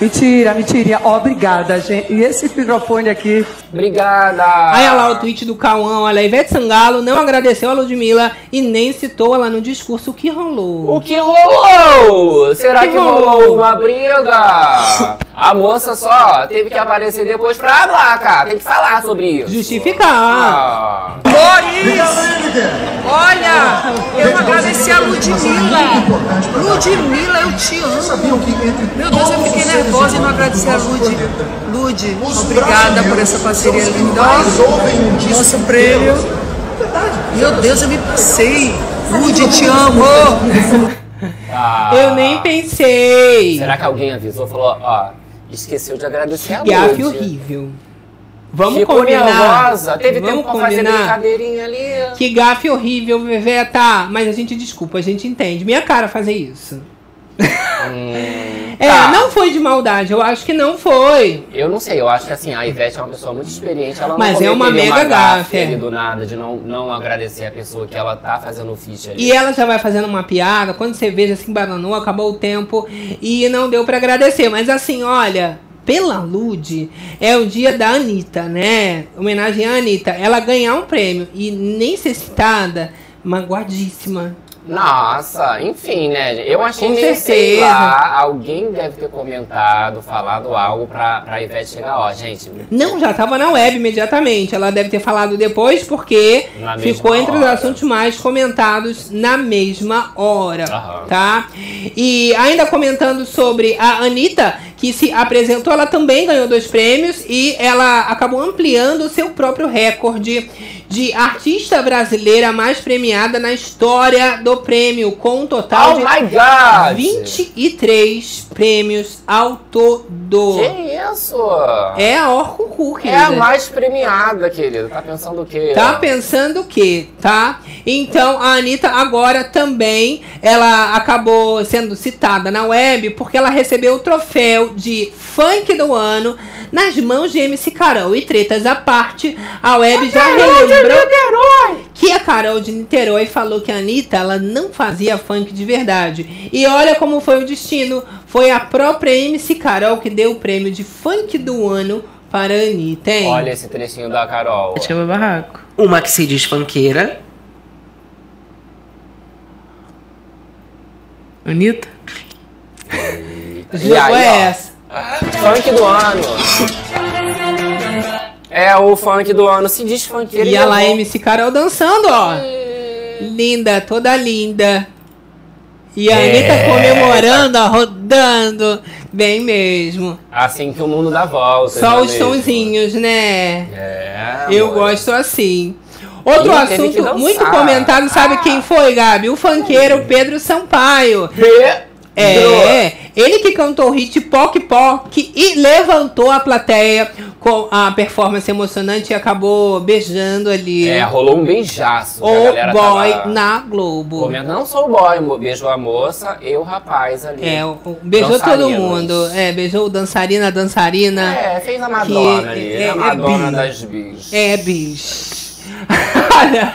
Mentira, mentirinha. Obrigada, gente. E esse microfone aqui. Obrigada. Aí olha lá o tweet do Cauã. Olha, a Ivete Sangalo não agradeceu a Ludmilla e nem citou ela no discurso. O que rolou? O que rolou? Será que, que rolou? rolou uma briga? A moça só teve que aparecer depois pra falar, cara. Tem que falar sobre isso. Justificar. Ah. Olha, eu agradeci a Ludmilla. Ludmilla, eu te amo. Meu Deus, eu fiquei nervosa. Voz e não agradecer a Lud. Lud, obrigada por essa parceria linda. Nosso prêmio. Meu Deus, eu me passei. Lud, te amo. Ah, eu nem pensei. Será que alguém avisou? Falou, ó, esqueceu de agradecer a Lud. Gafe horrível. Vamos Ficou combinar. Teve Vamos tempo combinar. Fazer brincadeirinha ali. Que gafe horrível, bebê, tá? Mas a gente desculpa, a gente entende. Minha cara fazer isso. Hum, é, tá. Não foi de maldade, eu acho que não foi. Eu não sei, eu acho que assim, a Ivete é uma pessoa muito experiente, ela não Mas é uma mega uma gafe é. do nada, de não, não agradecer a pessoa que ela tá fazendo ficha ali. E ela já vai fazendo uma piada, quando você veja, se embananou, acabou o tempo e não deu pra agradecer. Mas assim, olha, pela Lud, é o dia da Anitta, né? Homenagem à Anitta, ela ganhar um prêmio e nem ser citada, magoadíssima. Nossa, enfim, né? Eu achei que, sei lá, alguém deve ter comentado, falado algo pra, pra Ivete chegar, ó, gente. Não, já tava na web imediatamente. Ela deve ter falado depois, porque ficou entre os assuntos mais comentados na mesma hora, uhum. tá? E ainda comentando sobre a Anitta, que se apresentou, ela também ganhou dois prêmios e ela acabou ampliando o seu próprio recorde de artista brasileira mais premiada na história do prêmio, com um total oh de vinte e três prêmios ao todo. Que isso? É a Orcucu, querida. É a mais premiada, querida. Tá pensando o quê? Tá pensando o quê, tá? Então, a Anitta agora também, ela acabou sendo citada na web porque ela recebeu o troféu de funk do ano nas mãos de M C Carol. E tretas à parte, a web a já relembrou que a Carol de Niterói falou que a Anitta, ela não fazia funk de verdade. E olha como foi o destino. Foi a própria M C Carol que deu o prêmio de funk do ano para a Anitta, hein? Olha esse trechinho da Carol. Barraco. Uma que se diz funkeira. Anitta? Jogou essa. Funk do ano. É o funk do ano. Se diz funk. E ela é M C Carol dançando, ó. E... linda, toda linda. E a Anitta é... comemorando, ó, rodando. Bem mesmo. Assim que o mundo dá volta. Só os sonzinhos, né? É, Eu amor. gosto assim. Outro Ele assunto muito comentado, sabe ah. quem foi, Gabi? O funkeiro Pedro Sampaio. E... É, ele que cantou o hit Poc Poc e levantou a plateia com a performance emocionante e acabou beijando ali. É, rolou um beijaço. O boy tava... na Globo. Não só o boy, beijou a moça e o rapaz ali. É, beijou todo mundo. É, beijou o dançarina, a dançarina. É, fez a Madonna que, ali, é, a Madonna é, é, das bis. É, bis. Olha,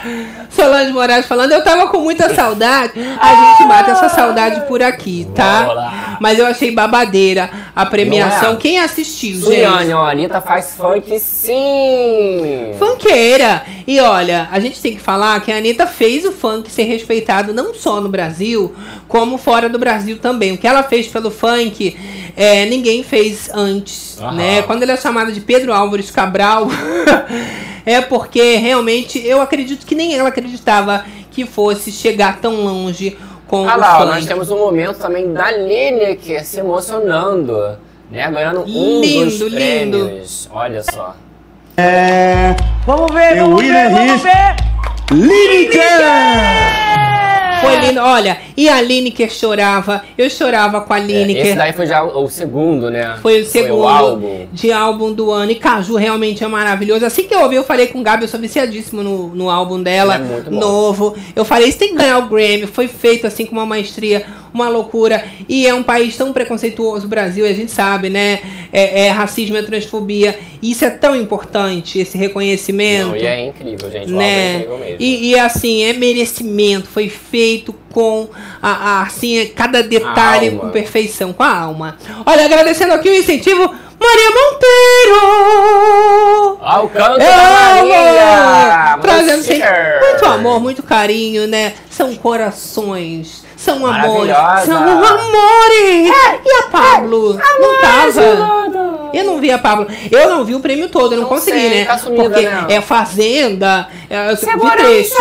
Solange Moraes falando, eu tava com muita saudade. A gente mata essa saudade por aqui, tá? Mas eu achei babadeira a premiação. Quem assistiu, gente? A Anitta faz funk, sim! Funkeira! E olha, a gente tem que falar que a Anitta fez o funk ser respeitado não só no Brasil, como fora do Brasil também. O que ela fez pelo funk, é, ninguém fez antes, uhum. né? Quando ele é chamado de Pedro Álvares Cabral... É porque realmente eu acredito que nem ela acreditava que fosse chegar tão longe com ah, o lá, funk. Nós temos um momento também da Liniker se emocionando, né? Ganhando um dos prêmios. Olha só. É... Vamos ver, vamos ver, ver, vamos ver. Liniker! Foi lindo, olha, e a Liniker chorava, eu chorava com a Liniker. É, esse daí foi já o, o segundo, né? Foi o segundo foi o álbum. de álbum do ano. E Caju realmente é maravilhoso. Assim que eu ouvi, eu falei com o Gabi, eu sou viciadíssimo no, no álbum dela, é muito bom. novo. Eu falei, isso tem que ganhar o Grammy. Foi feito assim com uma maestria, uma loucura. E é um país tão preconceituoso, o Brasil, a gente sabe, né? É, é racismo, é transfobia. E isso é tão importante, esse reconhecimento. Não, e é incrível, gente. Né? É incrível mesmo. E, e assim, é merecimento, foi feito. com a, a, assim, cada detalhe com perfeição, com a alma. Olha, agradecendo aqui o incentivo, Maria Monteiro! Ao canto da Maria! Trazendo sempre muito amor, muito carinho, né? São corações, são amores, são amores! É, e a Pablo? É, não tava? Eu não vi a Pablo. Eu não vi o prêmio todo, eu não, não consegui, sei, né? Tá sumida, porque né? é Fazenda, é, vi trechos.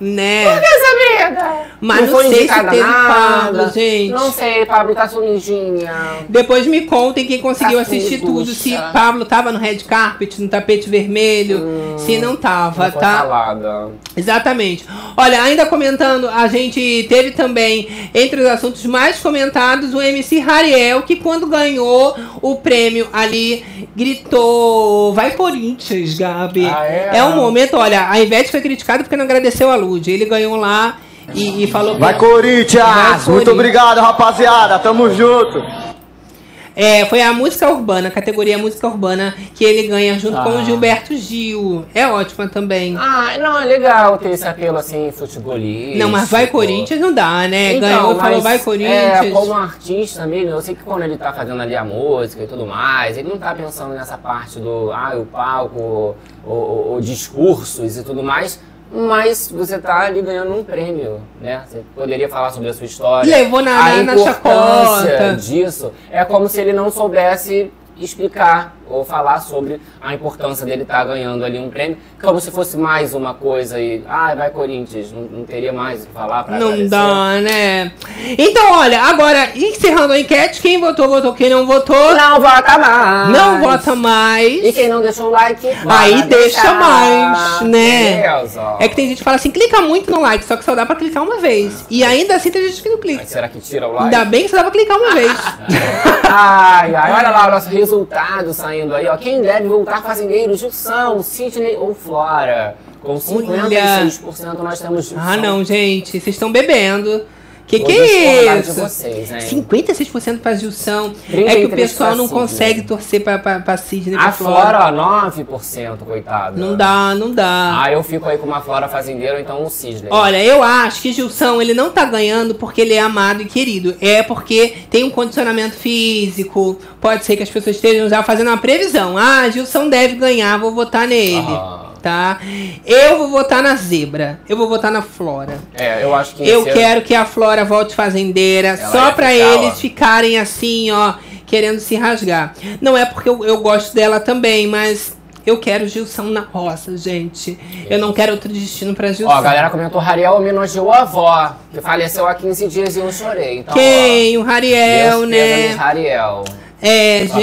Né? Por que essa merda? Mas não, não foi sei se teve Pablo, gente. Não sei, Pablo tá sumidinha. Depois me contem quem conseguiu tá assistir tudo. Se Pablo tava no red carpet, no tapete vermelho, hum, se não tava, não foi tá? Calada. Exatamente. Olha, ainda comentando, a gente teve também, entre os assuntos mais comentados, o M C Hariel, que quando ganhou o prêmio ali, gritou, vai Corinthians, Gabi. Ah, é? É um momento, olha, a Ivete foi criticada porque não agradeceu a Lud. Ele ganhou lá e, e falou... Vai Corinthians! Vai, Corinthians! Muito obrigado, rapaziada! Tamo junto! É, foi a música urbana, a categoria música urbana, que ele ganha junto ah. com o Gilberto Gil. É ótima também. Ah, não, é legal ter esse apelo assim, futebolista. Não, mas vai Corinthians não dá, né? Então, ganhou, falou vai Corinthians. É, como artista mesmo, eu sei que quando ele tá fazendo ali a música e tudo mais, ele não tá pensando nessa parte do, ah, o palco, o discursos e tudo mais. Mas você tá ali ganhando um prêmio, né? Você poderia falar sobre a sua história. Levou na, a na chacota disso. É como se ele não soubesse explicar ou falar sobre a importância dele estar tá ganhando ali um prêmio. Como se fosse mais uma coisa e... Ah, vai Corinthians. Não, não teria mais o que falar pra agradecer. Não dá, né? Então, olha, agora, encerrando a enquete, quem votou, votou. Quem não votou... Não vota mais. Não vota mais. E quem não deixou o like... Aí deixa deixar. mais, né? Deus, é que tem gente que fala assim, clica muito no like, só que só dá pra clicar uma vez. E ainda assim tem gente que não clica. Mas será que tira o like? Ainda bem que só dá pra clicar uma vez. Ai, ai, olha lá o nosso resultado saindo aí, ó. Quem deve voltar fazendeiro? Gilson, Sidney ou Flora? Com cinquenta e seis por cento nós temos Gilson. Ah, não, gente. Vocês estão bebendo. Que que é isso? Vocês, cinquenta e seis por cento pra Gilson. É que o pessoal não consegue torcer pra, pra, pra Sidney. A Flora, ó, nove por cento, coitado. Não dá, não dá. Ah, eu fico aí com uma Flora fazendeira, então um Sidney. Olha, eu acho que Gilson, ele não tá ganhando porque ele é amado e querido. É porque tem um condicionamento físico. Pode ser que as pessoas estejam já fazendo uma previsão. Ah, Gilson deve ganhar, vou votar nele. Aham. Tá? Eu vou votar na Zebra. Eu vou votar na Flora. É, eu acho que... Eu quero que a Flora volte fazendeira. Só pra eles ficarem assim, ó, querendo se rasgar. Não é porque eu, eu gosto dela também, mas... Eu quero Gilson na roça, gente. É. Eu não quero outro destino pra Gilson. Ó, a galera comentou, o Hariel homenageou a avó, que faleceu há quinze dias e eu chorei. Então, quem? Ó, o Hariel, Deus né? Deus Hariel. É, só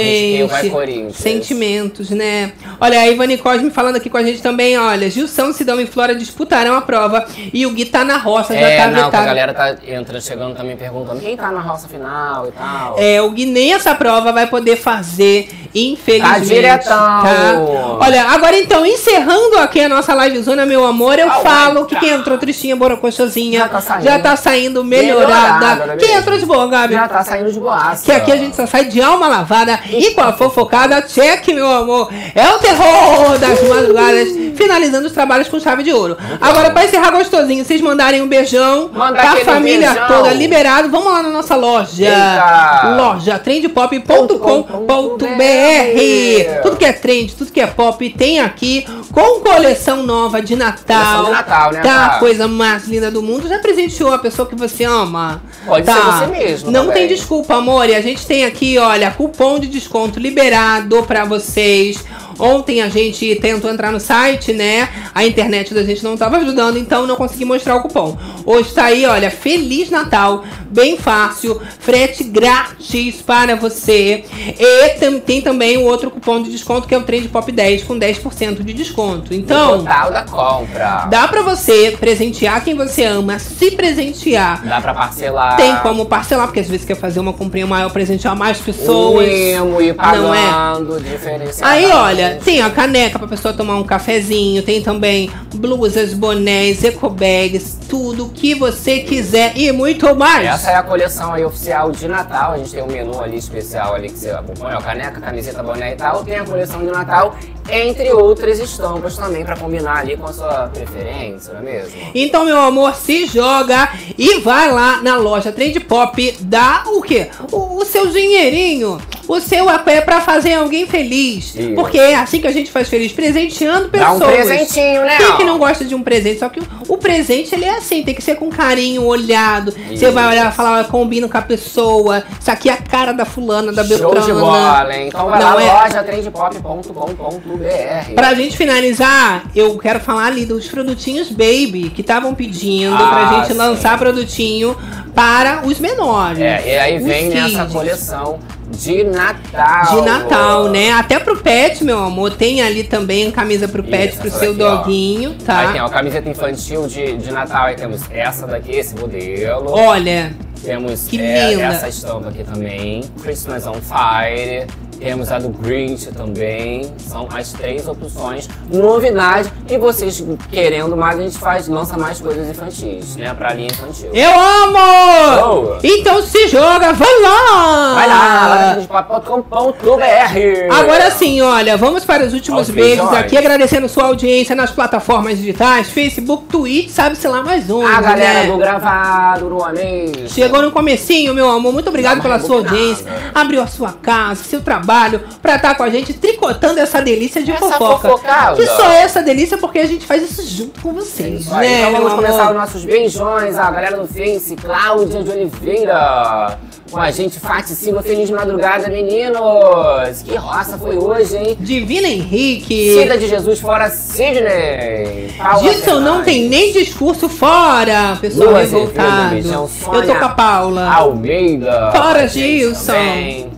gente, sentimentos, né? Olha, a Ivani Cosme falando aqui com a gente também, olha, Gilson, Sidão e Flora disputarão a prova e o Gui tá na roça, é, já tá não, vetado. A galera tá entra, chegando também perguntando quem tá na roça final e tal. É, o Gui nem essa prova vai poder fazer, Infelizmente. A tá? Olha, agora então, encerrando aqui a nossa livezona, meu amor, eu ah, famo tá. que quem entrou tristinha, borocochosinha, já, tá já tá saindo melhorada. melhorada quem entrou de boa, Gabi? Já tá saindo de boassa. Que aqui a gente só sai de alma lavada e com a fofocada, check, meu amor. É o terror das madrugadas, finalizando os trabalhos com chave de ouro. Agora, pra encerrar gostosinho, vocês mandarem um beijão Manda pra família beijão. toda, liberado. Vamos lá na nossa loja. Eita. Loja, trend pop ponto com ponto b r. Tudo que é trend, tudo que é pop, tem aqui com coleção nova de Natal. De Natal, né? Tá, a coisa mais linda do mundo. Já presenteou a pessoa que você ama? Pode tá. ser você mesmo. Não também. tem desculpa, amor. E a gente tem aqui, olha, cupom de desconto liberado pra vocês. Ontem a gente tentou entrar no site, né? A internet da gente não estava ajudando, então não consegui mostrar o cupom. Hoje tá aí, olha, Feliz Natal, bem fácil, frete grátis para você. E tem, tem também o outro cupom de desconto, que é o Trend Pop dez, com dez por cento de desconto. Então, o total da compra. Dá pra você presentear quem você ama, se presentear. Dá pra parcelar. Tem como parcelar, porque às vezes quer fazer uma comprinha maior, presentear mais pessoas. Mimo e pagando, diferenciado. Aí, olha, tem a caneca pra pessoa tomar um cafezinho, tem também blusas, bonés, ecobags, tudo que você quiser e muito mais. Essa é a coleção aí oficial de Natal, a gente tem um menu ali especial ali que você acompanha, ó, caneca, camiseta, boné e tal, tem a coleção de Natal, entre outras estampas também pra combinar ali com a sua preferência, não é mesmo? Então, meu amor, se joga e vai lá na loja Trend Pop, dá o quê? O, o seu dinheirinho, o seu é pra fazer alguém feliz, Sim. porque é assim que a gente faz feliz, presenteando pessoas. Dá um presentinho, né? Quem que não gosta de um presente? Só que o, o presente, ele é assim, tem que ser com carinho, olhado. Você vai olhar e falar, combina com a pessoa. Isso aqui é a cara da fulana, da beltrana. Show de bola, hein? Então vai não lá, é... loja trend pop ponto com ponto b r. Pra gente finalizar, eu quero falar ali dos produtinhos baby, que estavam pedindo ah, pra gente sim. lançar produtinho para os menores. É, e aí vem nessa coleção de Natal. De Natal, né? Até pro pet, meu amor. Tem ali também camisa pro pet, Isso, pro seu daqui, doguinho, ó. tá? Aí tem uma camiseta infantil de, de Natal. Aí temos essa daqui, esse modelo. Olha, temos que é, linda. essa estampa aqui também. Christmas on Fire. Temos a do Grinch também. São as três opções. Novidade. E vocês querendo mais, a gente faz, lança mais coisas infantis, né? Pra linha infantil. Eu amo! Oh. Então se joga, vai lá! Vai lá, lá Agora sim, olha, vamos para os últimos Aos beijos beijões. aqui. Agradecendo sua audiência nas plataformas digitais. Facebook, Twitch, sabe-se lá mais onde, A galera né? do gravado, do Anês. Chegou no comecinho, meu amor. Muito obrigado Não, pela sua audiência. Nada. Abriu a sua casa, seu trabalho. Pra estar com a gente tricotando essa delícia de essa fofoca. Fofocada. Que só é essa delícia porque a gente faz isso junto com vocês. Sim, né? Então vamos começar os nossos beijões, a galera do Face, Cláudia de Oliveira. Com a gente, Fati Silva, feliz madrugada, meninos. Que roça foi hoje, hein? Divina Henrique. Cida de Jesus, fora Sidney. Gilson não tem nem discurso, fora. Pessoal revoltado. Eu tô com a Paula Almeida. Fora Gilson. Também.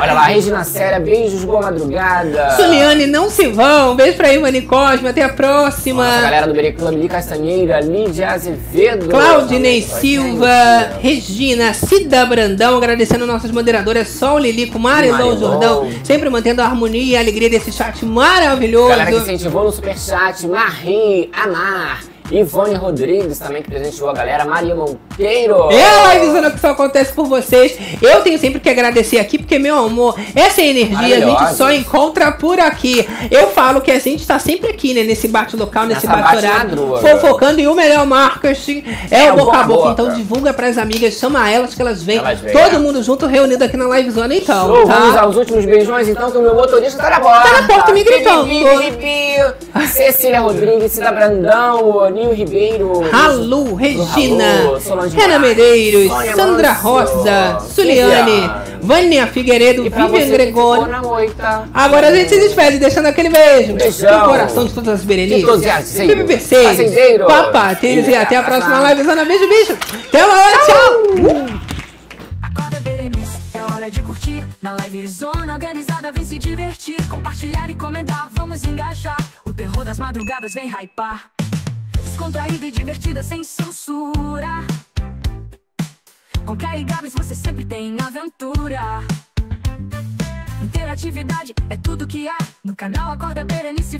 Olha lá, Regina Séria, beijos, boa madrugada. Suliane, não se vão. Beijo pra Ivani Cosme, até a próxima. Nossa, galera do Bereclã, Lili Castanheira, Lídia Azevedo, Claudinei Silva, Regina, Cida Brandão, agradecendo nossas moderadoras, Sol Lilico, Marilão Jordão, sempre mantendo a harmonia e a alegria desse chat maravilhoso. Galera que incentivou no superchat, Marie, Amar, Ivone Rodrigues também, que presenteou a galera, Maria Monteiro. É, LiveZona, que só acontece por vocês. Eu tenho sempre que agradecer aqui, porque, meu amor, essa energia a gente só encontra por aqui. Eu falo que a gente tá sempre aqui, né, nesse bate-local, nesse bate-horário, fofocando, e o melhor marketing é, é o boca a boca. boca. Então divulga pras amigas, chama elas que elas vêm. Elas vêm Todo é. mundo junto, reunido aqui na LiveZona, então. Show, tá? Vamos aos últimos beijões, então, que o meu motorista tá na porta. Tá na porta me gritando. Cecília Rodrigues, Cida Brandão, Nil Ribeiro, Ralu, Regina, Renan Medeiros, Sônia Sandra Manso, Rosa, Suliane, Vânia Figueiredo, Vivian Gregor. Agora a gente se despede, deixando aquele beijo no coração de todas as Berenices, B B B seis, Papá, Tênis, e até a próxima LiveZona. Beijo, bicho. Até lá, tchau. Acorda, Berenice, é hora de curtir. Na LiveZona organizada, vem se divertir. Compartilhar e comentar, vamos engajar. O terror das madrugadas vem hypar. Descontraída e divertida, sem censura. Com K e Gabs você sempre tem aventura. interatividade é tudo que há no canal Acorda Berenice.